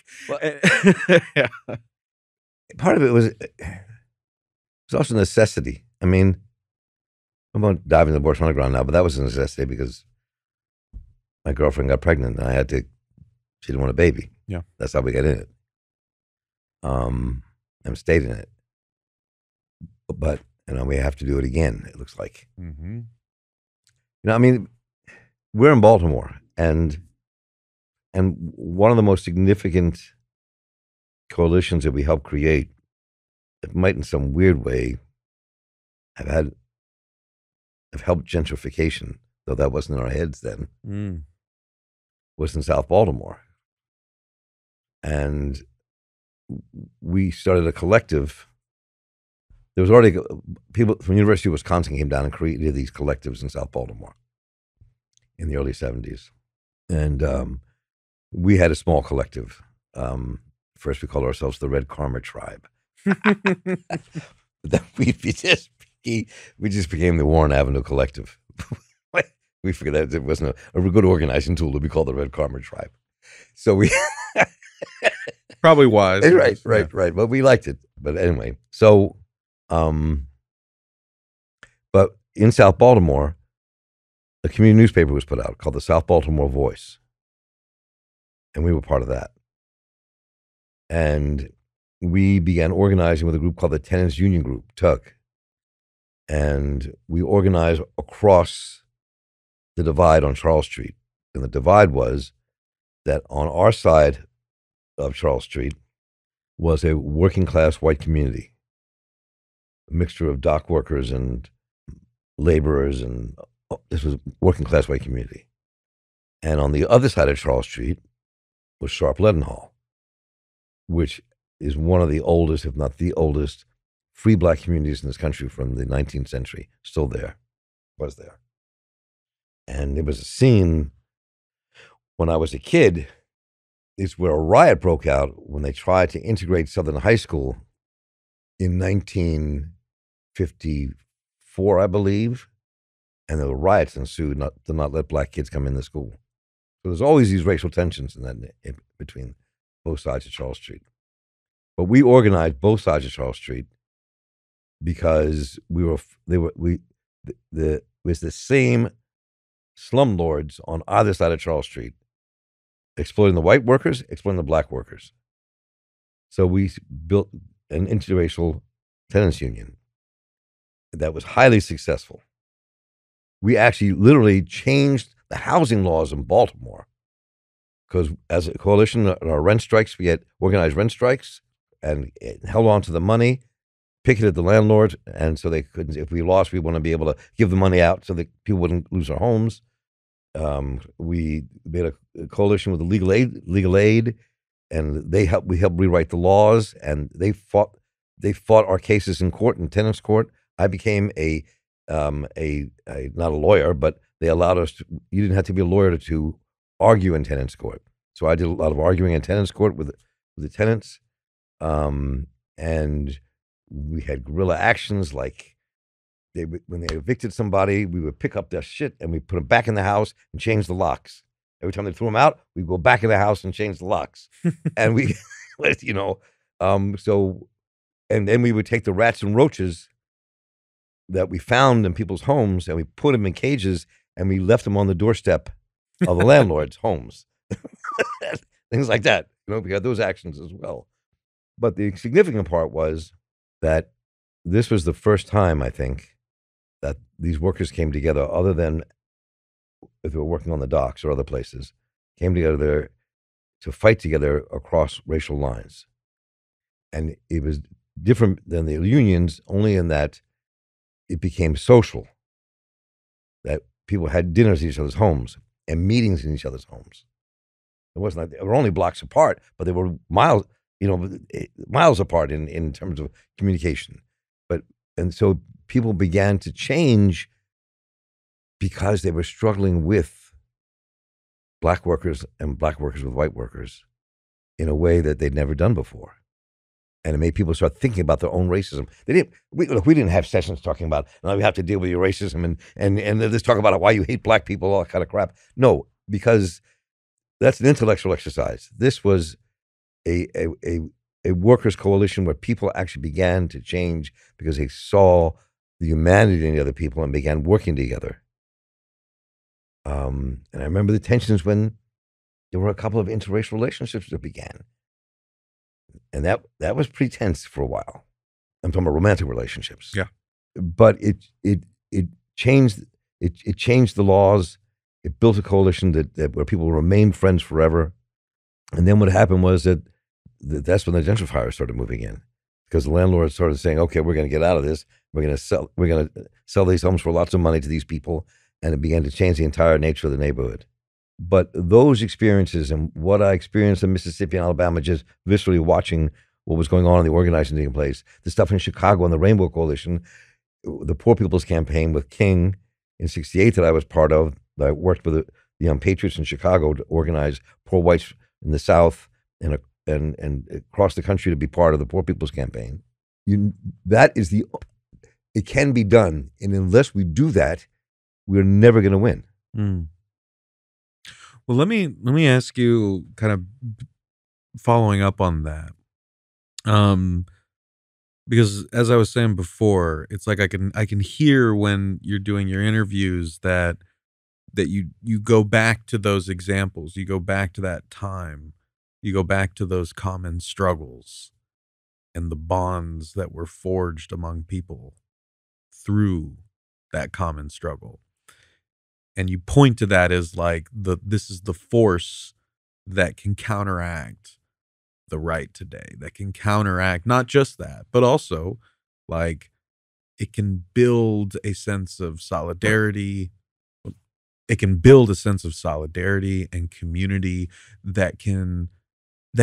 yeah. Part of it was also necessity. I mean, I'm going to dive into the abortion underground now, but that was a necessity because my girlfriend got pregnant, and she didn't want a baby. Yeah. That's how we got in it. And stayed in it. But, you know, we have to do it again, it looks like. Mm-hmm. You know, I mean, we're in Baltimore, and one of the most significant coalitions that we helped create, it might in some weird way have helped gentrification, though that wasn't in our heads then. Mm. Was in South Baltimore. And we started a collective. There was already people from the University of Wisconsin came down and created these collectives in South Baltimore in the early 70s. And we had a small collective. First, we called ourselves the Red Karma Tribe. Then we just became the Warren Avenue Collective. We figured out it wasn't a good organizing tool to be called the Red Karma Tribe. So we... Probably wise. Right. But we liked it. But anyway, so... but in South Baltimore, a community newspaper was put out called the South Baltimore Voice. And we were part of that. And we began organizing with a group called the Tenants Union Group, TUG. And we organized across the divide on Charles Street. And the divide was that on our side of Charles Street was a working class white community. A mixture of dock workers and laborers, and this was working class white community. And on the other side of Charles Street was Sharp Leadenhall, which is one of the oldest, if not the oldest, free black communities in this country from the 19th century. Still there, was there. And there was a scene when I was a kid, it's where a riot broke out when they tried to integrate Southern High School in 1954, I believe, and there were riots ensued to not let black kids come into school. So there's always these racial tensions in between both sides of Charles Street. But we organized both sides of Charles Street because it was the same slumlords on either side of Charles Street, exploiting the white workers, exploiting the black workers. So we built an interracial tenants union that was highly successful. We actually literally changed the housing laws in Baltimore because as a coalition, our rent strikes, we had organized rent strikes and held on to the money, picketed the landlords, and so they couldn't, if we lost, we want to be able to give the money out so that people wouldn't lose their homes. We made a coalition with the legal aid, and we helped rewrite the laws, and they fought our cases in court, in tenants court. I became a not a lawyer, but they allowed us to, you didn't have to be a lawyer to argue in tenants court. So I did a lot of arguing in tenants court with the tenants. And we had guerrilla actions, like when they evicted somebody, we would pick up their shit and we put them back in the house and change the locks. Every time they threw them out, we'd go back in the house and change the locks. And we, you know, and then we would take the rats and roaches that we found in people's homes and we put them in cages and we left them on the doorstep of the landlord's homes. Things like that. You know, we had those actions as well. But the significant part was that this was the first time, I think, that these workers came together, other than if they were working on the docks or other places, came together to fight together across racial lines. And it was different than the unions, only in that it became social, that people had dinners in each other's homes and meetings in each other's homes. It wasn't like they were only blocks apart, but they were miles, you know, miles apart in terms of communication. But, and so people began to change because they were struggling with black workers and black workers with white workers in a way that they'd never done before. And it made people start thinking about their own racism. They didn't, look, we didn't have sessions talking about, now we have to deal with your racism and let's talk about why you hate black people, all that kind of crap. No, because that's an intellectual exercise. This was a workers' coalition where people actually began to change because they saw the humanity in the other people and began working together. And I remember the tensions when there were a couple of interracial relationships that began. And that was pretty tense for a while. I'm talking about romantic relationships. Yeah. But it changed the laws. It built a coalition that where people remained friends forever. And then what happened was that's when the gentrifiers started moving in, because the landlords started saying, okay, we're going to get out of this. We're going to sell these homes for lots of money to these people. And it began to change the entire nature of the neighborhood. But those experiences and what I experienced in Mississippi and Alabama, just viscerally watching what was going on in the organizing taking place, the stuff in Chicago and the Rainbow Coalition, the Poor People's Campaign with King in '68 that I was part of, that I worked with the Young Patriots in Chicago to organize poor whites in the South and across the country to be part of the Poor People's Campaign. It can be done. And unless we do that, we're never going to win. Mm. Well, let me ask you, kind of following up on that, because as I was saying before, it's like I can hear when you're doing your interviews that you go back to those examples, you go back to that time, you go back to those common struggles and the bonds that were forged among people through that common struggle. And you point to that as like this is the force that can counteract the right today, that can counteract not just that, but also like it can build a sense of solidarity. It can build a sense of solidarity and community that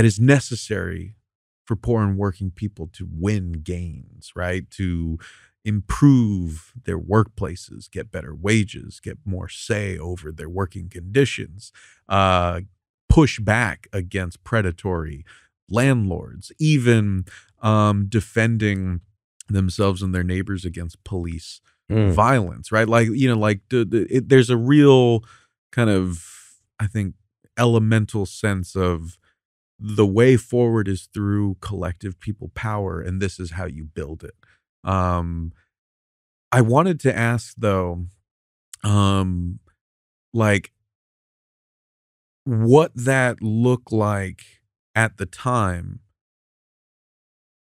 is necessary for poor and working people to win gains, right? To improve their workplaces, get better wages, get more say over their working conditions, push back against predatory landlords, even defending themselves and their neighbors against police violence, right? Like, you know, like there's a real kind of, I think, elemental sense of the way forward is through collective people power, and this is how you build it. I wanted to ask though, like what that looked like at the time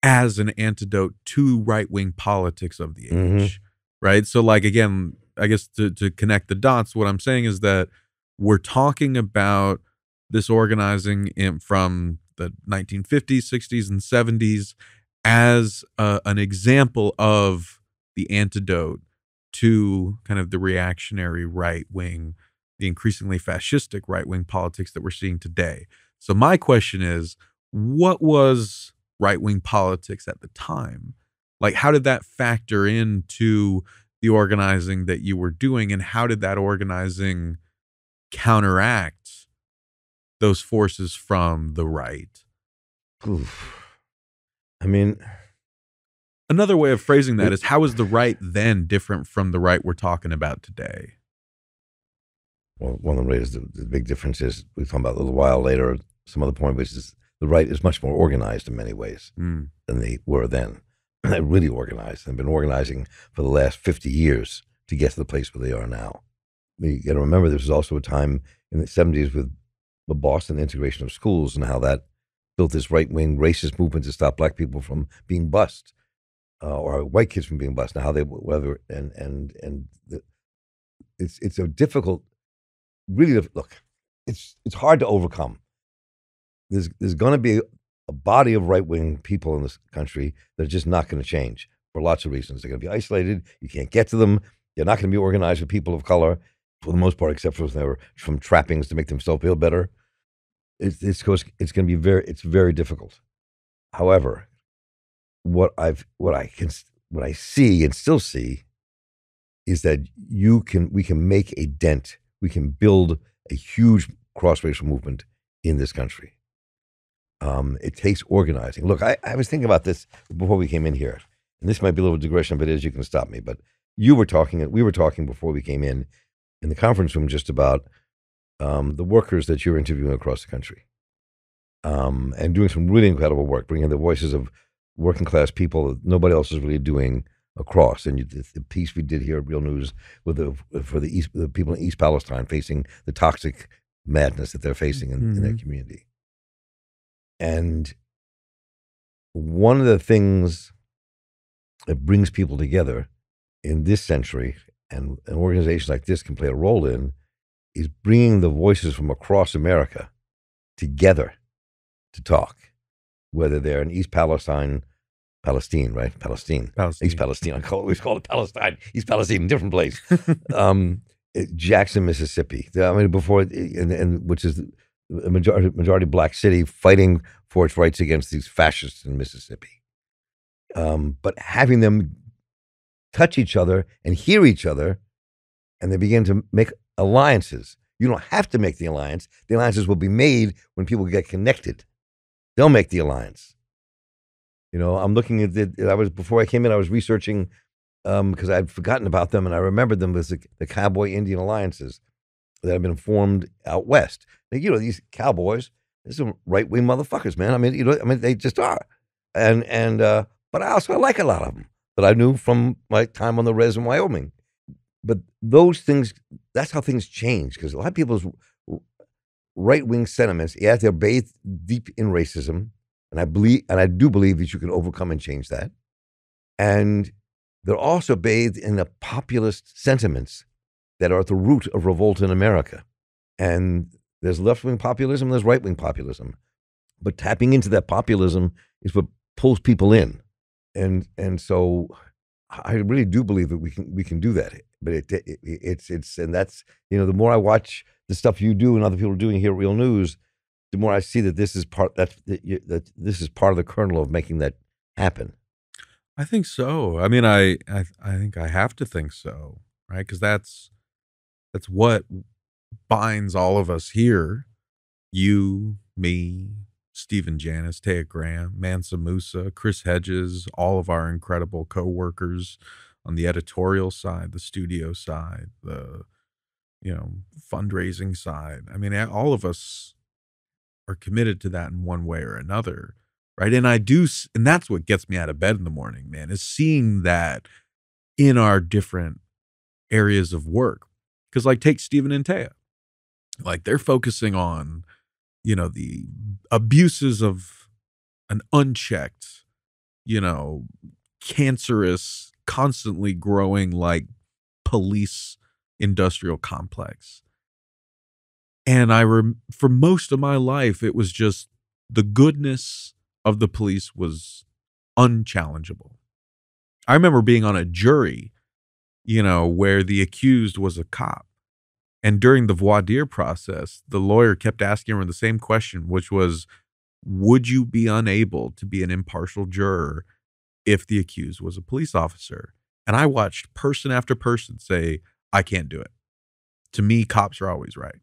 as an antidote to right-wing politics of the age, right? So like, again, I guess to connect the dots, what I'm saying is that we're talking about this organizing from the 1950s, 60s, and 70s, as an example of the antidote to kind of the reactionary right-wing, the increasingly fascistic right-wing politics that we're seeing today. So my question is, what was right-wing politics at the time? Like, how did that factor into the organizing that you were doing, and how did that organizing counteract those forces from the right? Oof. I mean, another way of phrasing that is, how is the right then different from the right we're talking about today? Well, one of the ways, the big difference is, we'll talk about a little while later, some other point, which is the right is much more organized in many ways than they were then. They're really organized. They've been organizing for the last 50 years to get to the place where they are now. You got to remember, there was also a time in the 70s with the Boston integration of schools and how that built this right-wing racist movement to stop black people from being bused, or white kids from being bused. Now, how they, whether, and the, it's a difficult, really, look, it's hard to overcome. There's going to be a body of right-wing people in this country that are just not going to change for lots of reasons. They're going to be isolated. You can't get to them. They're not going to be organized with people of color for the most part, except for when they were from trappings to make themselves feel better. It's going to be very difficult. However, what I see and still see is that we can make a dent. We can build a huge cross-racial movement in this country. It takes organizing. Look, I was thinking about this before we came in here, and this might be a little digression, but you can stop me. But you were talking, and we were talking before we came in the conference room, just about the workers that you're interviewing across the country, and doing some really incredible work, bringing the voices of working class people that nobody else is really doing across. And the piece we did here at Real News with the people in East Palestine facing the toxic madness that they're facing in their community. And one of the things that brings people together in this century, and organizations like this can play a role in, is bringing the voices from across America together to talk, whether they're in East Palestine, right? Palestine. East Palestine. I always call it Palestine. East Palestine, different place. Jackson, Mississippi. I mean, before, and which is a majority black city fighting for its rights against these fascists in Mississippi. But having them touch each other and hear each other, and they begin to make alliances. You don't have to make the alliance. The alliances will be made when people get connected. They'll make the alliance. You know, I'm looking at the, before I came in, I was researching, because I'd forgotten about them, and I remembered them as the cowboy Indian alliances that have been formed out west. Now, you know, these cowboys, they're some right-wing motherfuckers, man. I mean, you know, they just are. And but I also like a lot of them that I knew from my time on the res in Wyoming. But those things, that's how things change, because a lot of people's right-wing sentiments, yeah, they're bathed deep in racism, and I do believe that you can overcome and change that. And they're also bathed in the populist sentiments that are at the root of revolt in America. And there's left-wing populism, there's right-wing populism. But tapping into that populism is what pulls people in. And so I really do believe that we can do that. But it's and that's, you know, the more I watch the stuff you do and other people are doing here at Real News, the more I see that this is part of the kernel of making that happen. I think so. I mean, I think I have to think so, right? Because that's what binds all of us here. You, me, Stephen Janis, Taya Graham, Mansa Musa, Chris Hedges, all of our incredible co-workers on the editorial side, the studio side, the, you know, fundraising side. I mean, all of us are committed to that in one way or another, right? And that's what gets me out of bed in the morning, man, is seeing that in our different areas of work. Because, like, take Stephen and Taya. Like, they're focusing on, you know, the abuses of an unchecked, you know, cancerous, constantly growing, like, police industrial complex. And for most of my life, it was just the goodness of the police was unchallengeable. I remember being on a jury, you know, where the accused was a cop. And during the voir dire process, the lawyer kept asking her the same question, which was, would you be unable to be an impartial juror if the accused was a police officer? And I watched person after person say, I can't do it. To me, cops are always right.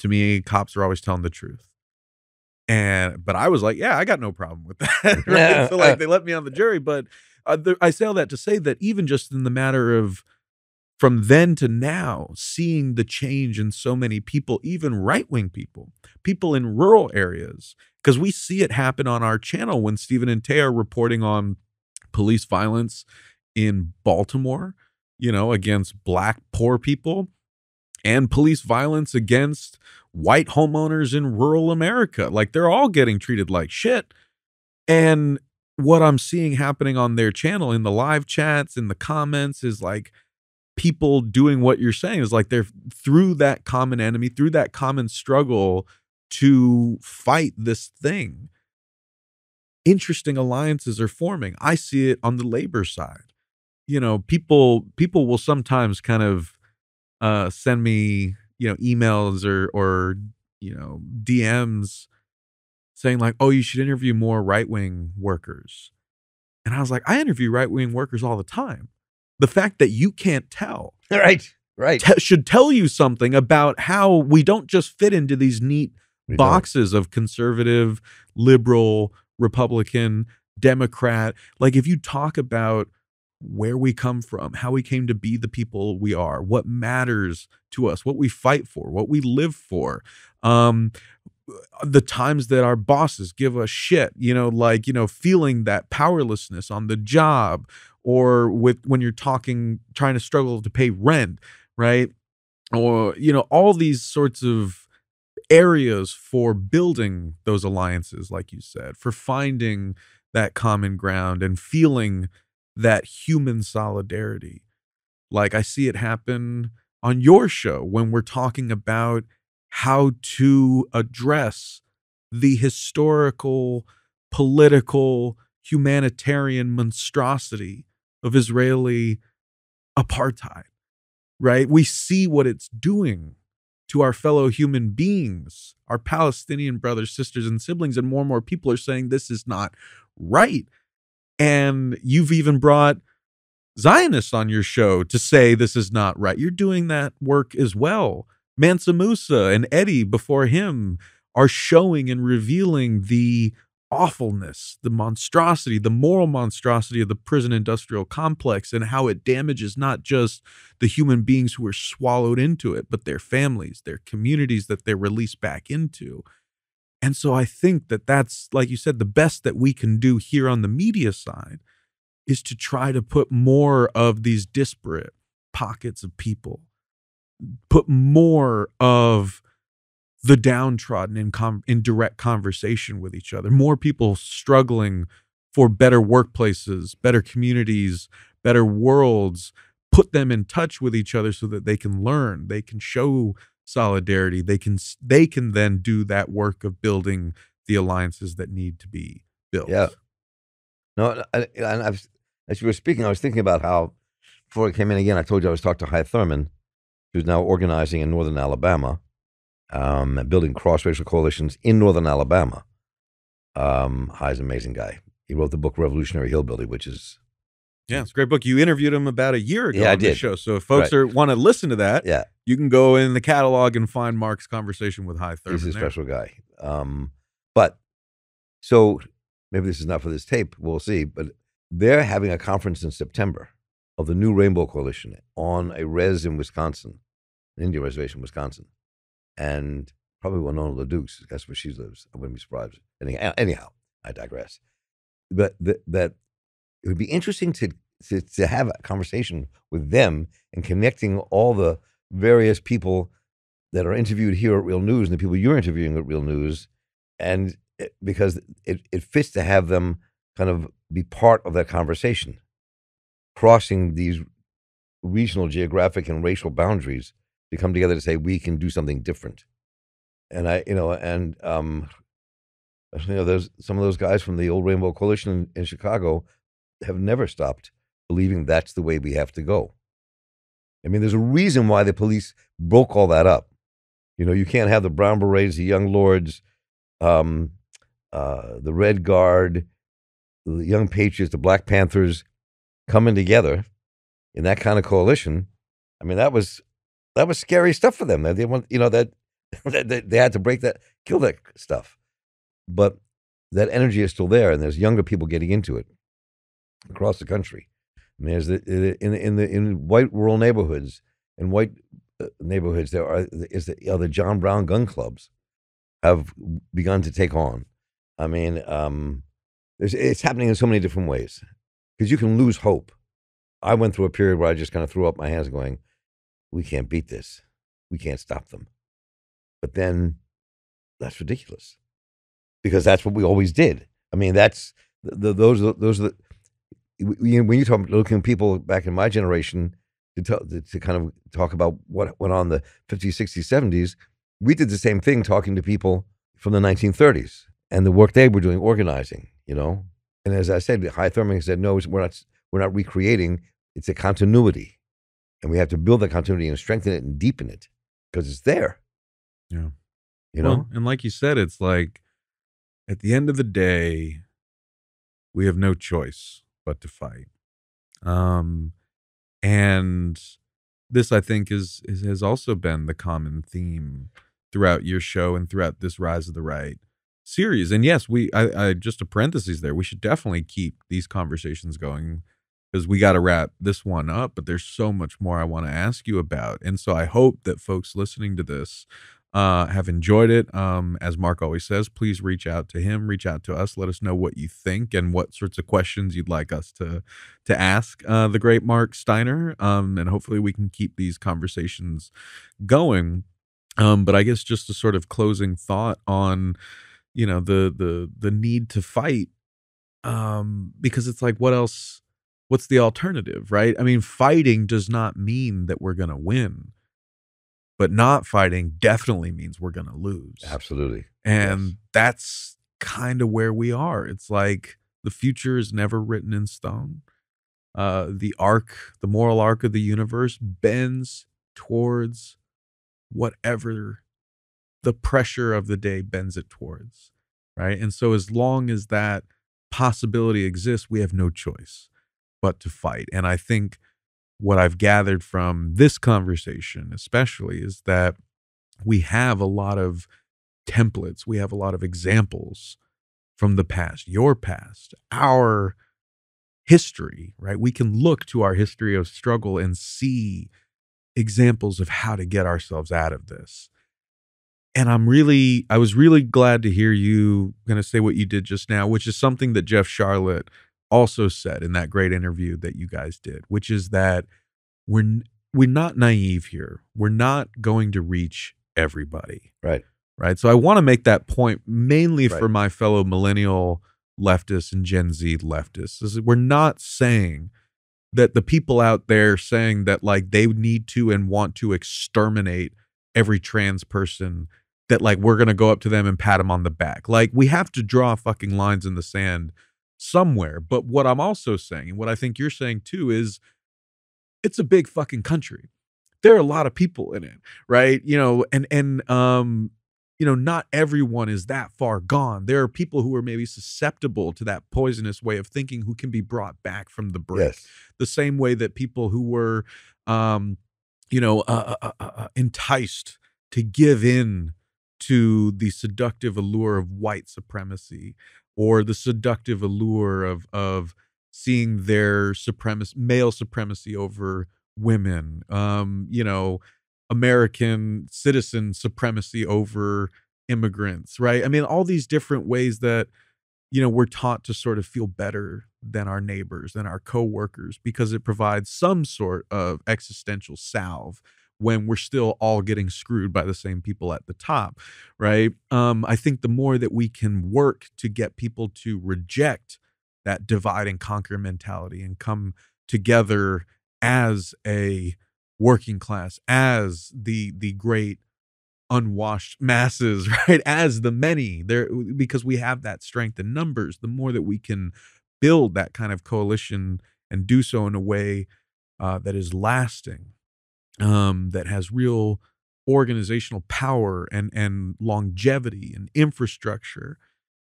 To me, cops are always telling the truth. But I was like, yeah, I got no problem with that. Right? Yeah. So like they let me on the jury. But I say all that to say that even just in the matter of from then to now, seeing the change in so many people, even right-wing people, people in rural areas, because we see it happen on our channel when Stephen and Tay are reporting on police violence in Baltimore, you know, against black poor people, and police violence against white homeowners in rural America. Like they're all getting treated like shit. And what I'm seeing happening on their channel in the live chats, in the comments is like people doing what you're saying is like they're through that common enemy, through that common struggle to fight this thing. Interesting alliances are forming. I see it on the labor side. You know, people will sometimes kind of send me, you know, emails or, you know, DMs saying like, oh, you should interview more right-wing workers. And I was like, I interview right-wing workers all the time. The fact that you can't tell. Right. Should tell you something about how we don't just fit into these neat boxes of conservative, liberal, Republican, Democrat. Like if you talk about where we come from, how we came to be the people we are, what matters to us, what we fight for, what we live for, the times that our bosses give us shit, you know, like, you know, feeling that powerlessness on the job or with when you're talking, trying to struggle to pay rent, right? Or, you know, all these sorts of areas for building those alliances, like you said, for finding that common ground and feeling that human solidarity. Like I see it happen on your show when we're talking about how to address the historical, political, humanitarian monstrosity of Israeli apartheid, right? We see what it's doing to our fellow human beings, our Palestinian brothers, sisters, and siblings, and more people are saying this is not right. And you've even brought Zionists on your show to say this is not right. You're doing that work as well. Mansa Musa and Eddie before him are showing and revealing the awfulness, the monstrosity, the moral monstrosity of the prison industrial complex and how it damages not just the human beings who are swallowed into it, but their families, their communities that they're released back into. And so I think that that's, like you said, the best that we can do here on the media side is to try to put more of these disparate pockets of people, put more of the downtrodden in direct conversation with each other, more people struggling for better workplaces, better communities, better worlds, put them in touch with each other so that they can learn, they can show solidarity, they can then do that work of building the alliances that need to be built. Yeah. No, and I've, as you were speaking, I was thinking about how before I came in again, I told you I was talking to Hy Thurman, who's now organizing in northern Alabama, and building cross-racial coalitions in northern Alabama. Hy's an amazing guy. He wrote the book Revolutionary Hillbilly, which is it's a great book. You interviewed him about a year ago on the show. So if folks want to listen to that, you can go in the catalog and find Marc's conversation with Hy Thurman. He's a special guy. But so maybe this is not for this tape. We'll see. But they're having a conference in September of the new Rainbow Coalition on a res in Wisconsin, an Indian reservation in Wisconsin. And probably Winona LaDuke's. That's where she lives. I wouldn't be surprised. Anyhow, I digress. But it would be interesting to have a conversation with them and connecting all the various people that are interviewed here at Real News and the people you're interviewing at Real News, and because it fits to have them kind of be part of that conversation, crossing these regional, geographic, and racial boundaries to come together to say we can do something different. And there's some of those guys from the old Rainbow Coalition in Chicago have never stopped believing that's the way we have to go. I mean, there's a reason why the police broke all that up. You know, you can't have the Brown Berets, the Young Lords, the Red Guard, the Young Patriots, the Black Panthers coming together in that kind of coalition, I mean, that was scary stuff for them. They want, you know, that they had to break that, kill that stuff. But that energy is still there, and there's younger people getting into it across the country. I mean, there's in white rural neighborhoods, in white neighborhoods, there are the John Brown gun clubs have begun to take on. I mean, it's happening in so many different ways because you can lose hope. I went through a period where I just kind of threw up my hands, going, "We can't beat this. We can't stop them." But then, that's ridiculous, because that's what we always did. I mean, that's when you talk looking people back in my generation to kind of talk about what went on in the 50s, 60s, 70s. We did the same thing talking to people from the 1930s and the work they were doing organizing, you know. And as I said, Hy Thurman said, no, we're not recreating. It's a continuity, and we have to build the continuity and strengthen it and deepen it because it's there. Yeah, you know. Well, and like you said, it's like at the end of the day, we have no choice but to fight. And this, I think, has also been the common theme throughout your show and throughout this Rise of the Right series. And yes, I just a parenthesis there, we should definitely keep these conversations going because we got to wrap this one up, but there's so much more I want to ask you about. And so I hope that folks listening to this have enjoyed it. As Marc always says, please reach out to him, reach out to us, let us know what you think and what sorts of questions you'd like us to ask the great Marc Steiner. And hopefully we can keep these conversations going. But I guess just a sort of closing thought on, you know, the need to fight, because it's like, what else, what's the alternative, right? I mean, fighting does not mean that we're going to win. But not fighting definitely means we're going to lose. Absolutely. And yes, that's kind of where we are. It's like the future is never written in stone. The arc, the moral arc of the universe bends towards whatever the pressure of the day bends it towards, right? And so as long as that possibility exists, we have no choice but to fight. And I think what I've gathered from this conversation especially is that we have a lot of templates. We have a lot of examples from the past, your past, our history, right? We can look to our history of struggle and see examples of how to get ourselves out of this. And I was really glad to hear you kind of say what you did just now, which is something that Jeff Sharlet also said in that great interview that you guys did, which is that we're not naive here. We're not going to reach everybody. Right. Right. So I want to make that point mainly for my fellow millennial leftists and Gen Z leftists. Is we're not saying that the people out there saying that like they need to and want to exterminate every trans person, that like we're going to go up to them and pat them on the back. Like we have to draw fucking lines in the sand somewhere. But what I'm also saying, and what I think you're saying too, is it's a big fucking country. There are a lot of people in it, right? You know, you know, not everyone is that far gone. There are people who are maybe susceptible to that poisonous way of thinking who can be brought back from the brink. Yes. The same way that people who were, you know, enticed to give in to the seductive allure of white supremacy, or the seductive allure of seeing their male supremacy over women, you know, American citizen supremacy over immigrants, right? I mean, all these different ways that, you know, we're taught to sort of feel better than our neighbors, than our coworkers, because it provides some sort of existential salve when we're still all getting screwed by the same people at the top, right? I think the more that we can work to get people to reject that divide and conquer mentality and come together as a working class, as the great unwashed masses, right? As the many, there, because we have that strength in numbers, the more that we can build that kind of coalition and do so in a way that is lasting, that has real organizational power and longevity and infrastructure,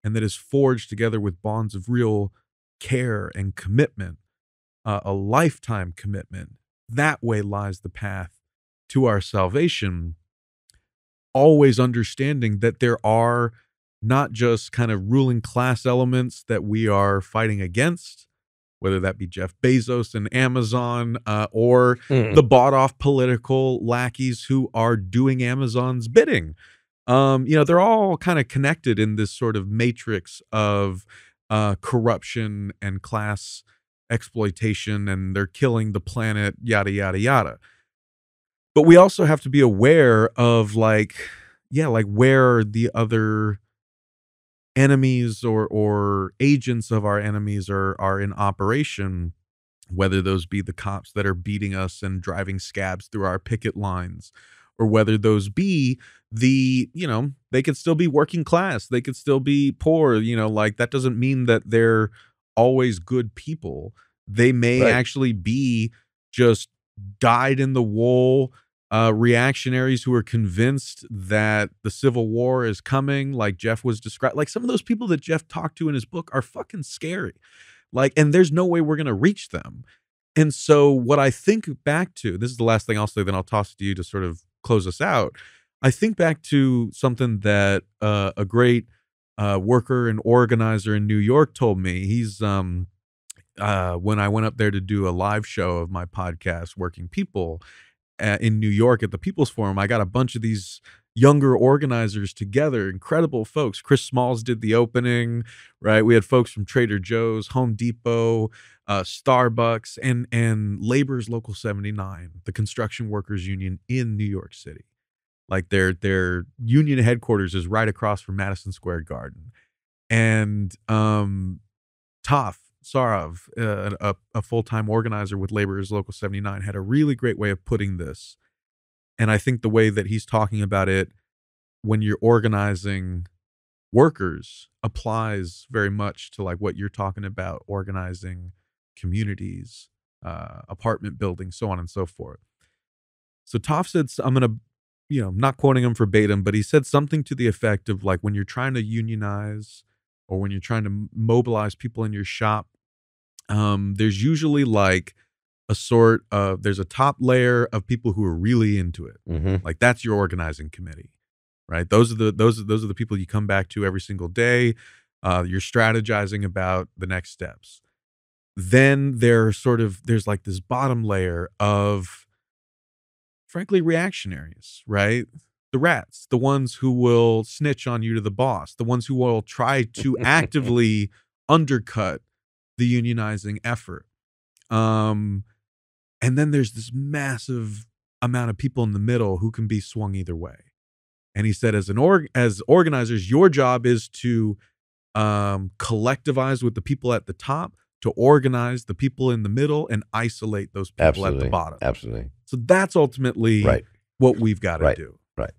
and that is forged together with bonds of real care and commitment, a lifetime commitment. That way lies the path to our salvation, always understanding that there are not just kind of ruling class elements that we are fighting against, whether that be Jeff Bezos and Amazon or the bought-off political lackeys who are doing Amazon's bidding. You know, they're all kind of connected in this sort of matrix of corruption and class exploitation, and they're killing the planet, yada, yada, yada. But we also have to be aware of, like, yeah, like where are the other enemies or agents of our enemies are in operation, whether those be the cops that are beating us and driving scabs through our picket lines, or whether those be the, you know, they could still be working class, they could still be poor, you know, like that doesn't mean that they're always good people. They may actually be just dyed-in-the-wool reactionaries who are convinced that the Civil War is coming, like Jeff was described. Like some of those people that Jeff talked to in his book are fucking scary. Like, and there's no way we're going to reach them. And so what I think back to, this is the last thing I'll say, then I'll toss it to you to sort of close us out. I think back to something that a great worker and organizer in New York told me. He's, when I went up there to do a live show of my podcast, Working People, in New York at the People's Forum, I got a bunch of these younger organizers together, incredible folks. Chris Smalls did the opening, right? We had folks from Trader Joe's, Home Depot, Starbucks, and Labor's Local 79, the construction workers union in New York City. Like their union headquarters is right across from Madison Square Garden. And Toph Sarov, a full-time organizer with Laborers Local 79, had a really great way of putting this. And I think the way that he's talking about it when you're organizing workers applies very much to like what you're talking about, organizing communities, apartment buildings, so on and so forth. So Toph said, I'm going to, you know, not quoting him verbatim, but he said something to the effect of like when you're trying to unionize or when you're trying to mobilize people in your shop, there's usually like a sort of, there's a top layer of people who are really into it. Mm-hmm. Like that's your organizing committee, right? Those are the people you come back to every single day. You're strategizing about the next steps. Then there's like this bottom layer of, frankly, reactionaries, right? The rats, the ones who will snitch on you to the boss, the ones who will try to actively undercut the unionizing effort. And then there's this massive amount of people in the middle who can be swung either way. And he said, as organizers, your job is to collectivize with the people at the top, to organize the people in the middle, and isolate those people at the bottom. Absolutely. So that's ultimately what we've got to do. Right.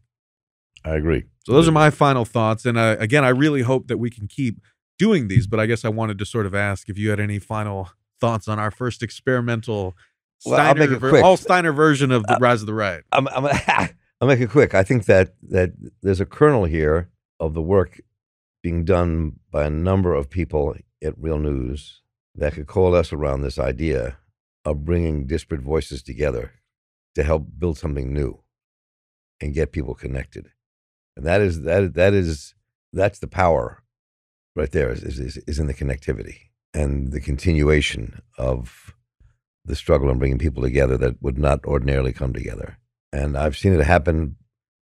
I agree. So those are my final thoughts. And again, I really hope that we can keep doing these, but I guess I wanted to sort of ask if you had any final thoughts on our first experimental Steiner version of the Rise of the Right. I'll make it quick. I think that there's a kernel here of the work being done by a number of people at Real News that could coalesce around this idea of bringing disparate voices together to help build something new and get people connected. And that's the power right there is in the connectivity and the continuation of the struggle and bringing people together that would not ordinarily come together. And I've seen it happen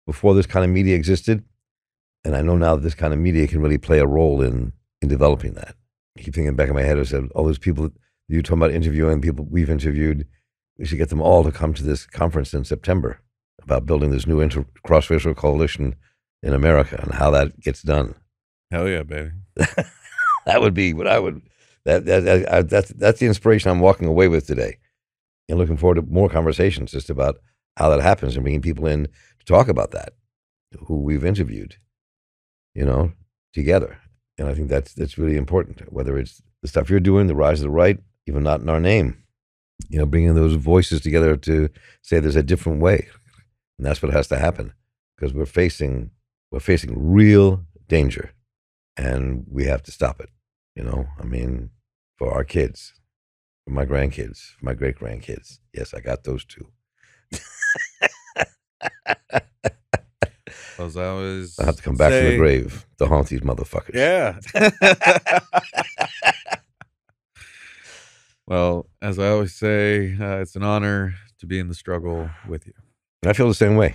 before this kind of media existed. And I know now that this kind of media can really play a role in developing that. I keep thinking back in my head, I said, all those people you're talking about interviewing, people we've interviewed, we should get them all to come to this conference in September about building this new cross-racial coalition in America and how that gets done. Hell yeah, baby. That would be what I would, that's the inspiration I'm walking away with today. And looking forward to more conversations just about how that happens and bringing people in to talk about that, who we've interviewed, you know, together. And I think that's really important, whether it's the stuff you're doing, the Rise of the Right, even Not in Our Name, you know, bringing those voices together to say there's a different way. And that's what has to happen because we're facing real danger and we have to stop it, you know, I mean, for our kids, for my grandkids, my great-grandkids. Yes, I got those two. As I always have to come back from the grave to haunt these motherfuckers. Yeah. Well, as I always say, it's an honor to be in the struggle with you. I feel the same way.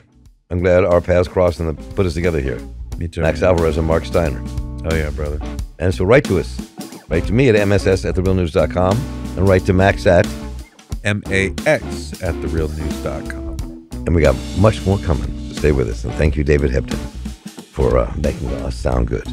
I'm glad our paths crossed and put us together here. Me too. Max Alvarez and Marc Steiner. Oh, yeah, brother. And so write to us. Write to me at mss@therealnews.com and write to Max at max@therealnews.com. And we got much more coming. So stay with us. And thank you, David Hebden, for making us sound good.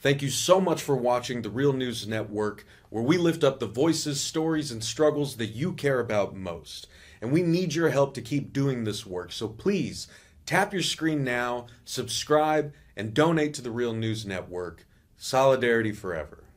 Thank you so much for watching The Real News Network, where we lift up the voices, stories, and struggles that you care about most. And we need your help to keep doing this work. So please, tap your screen now, subscribe, and donate to The Real News Network. Solidarity forever.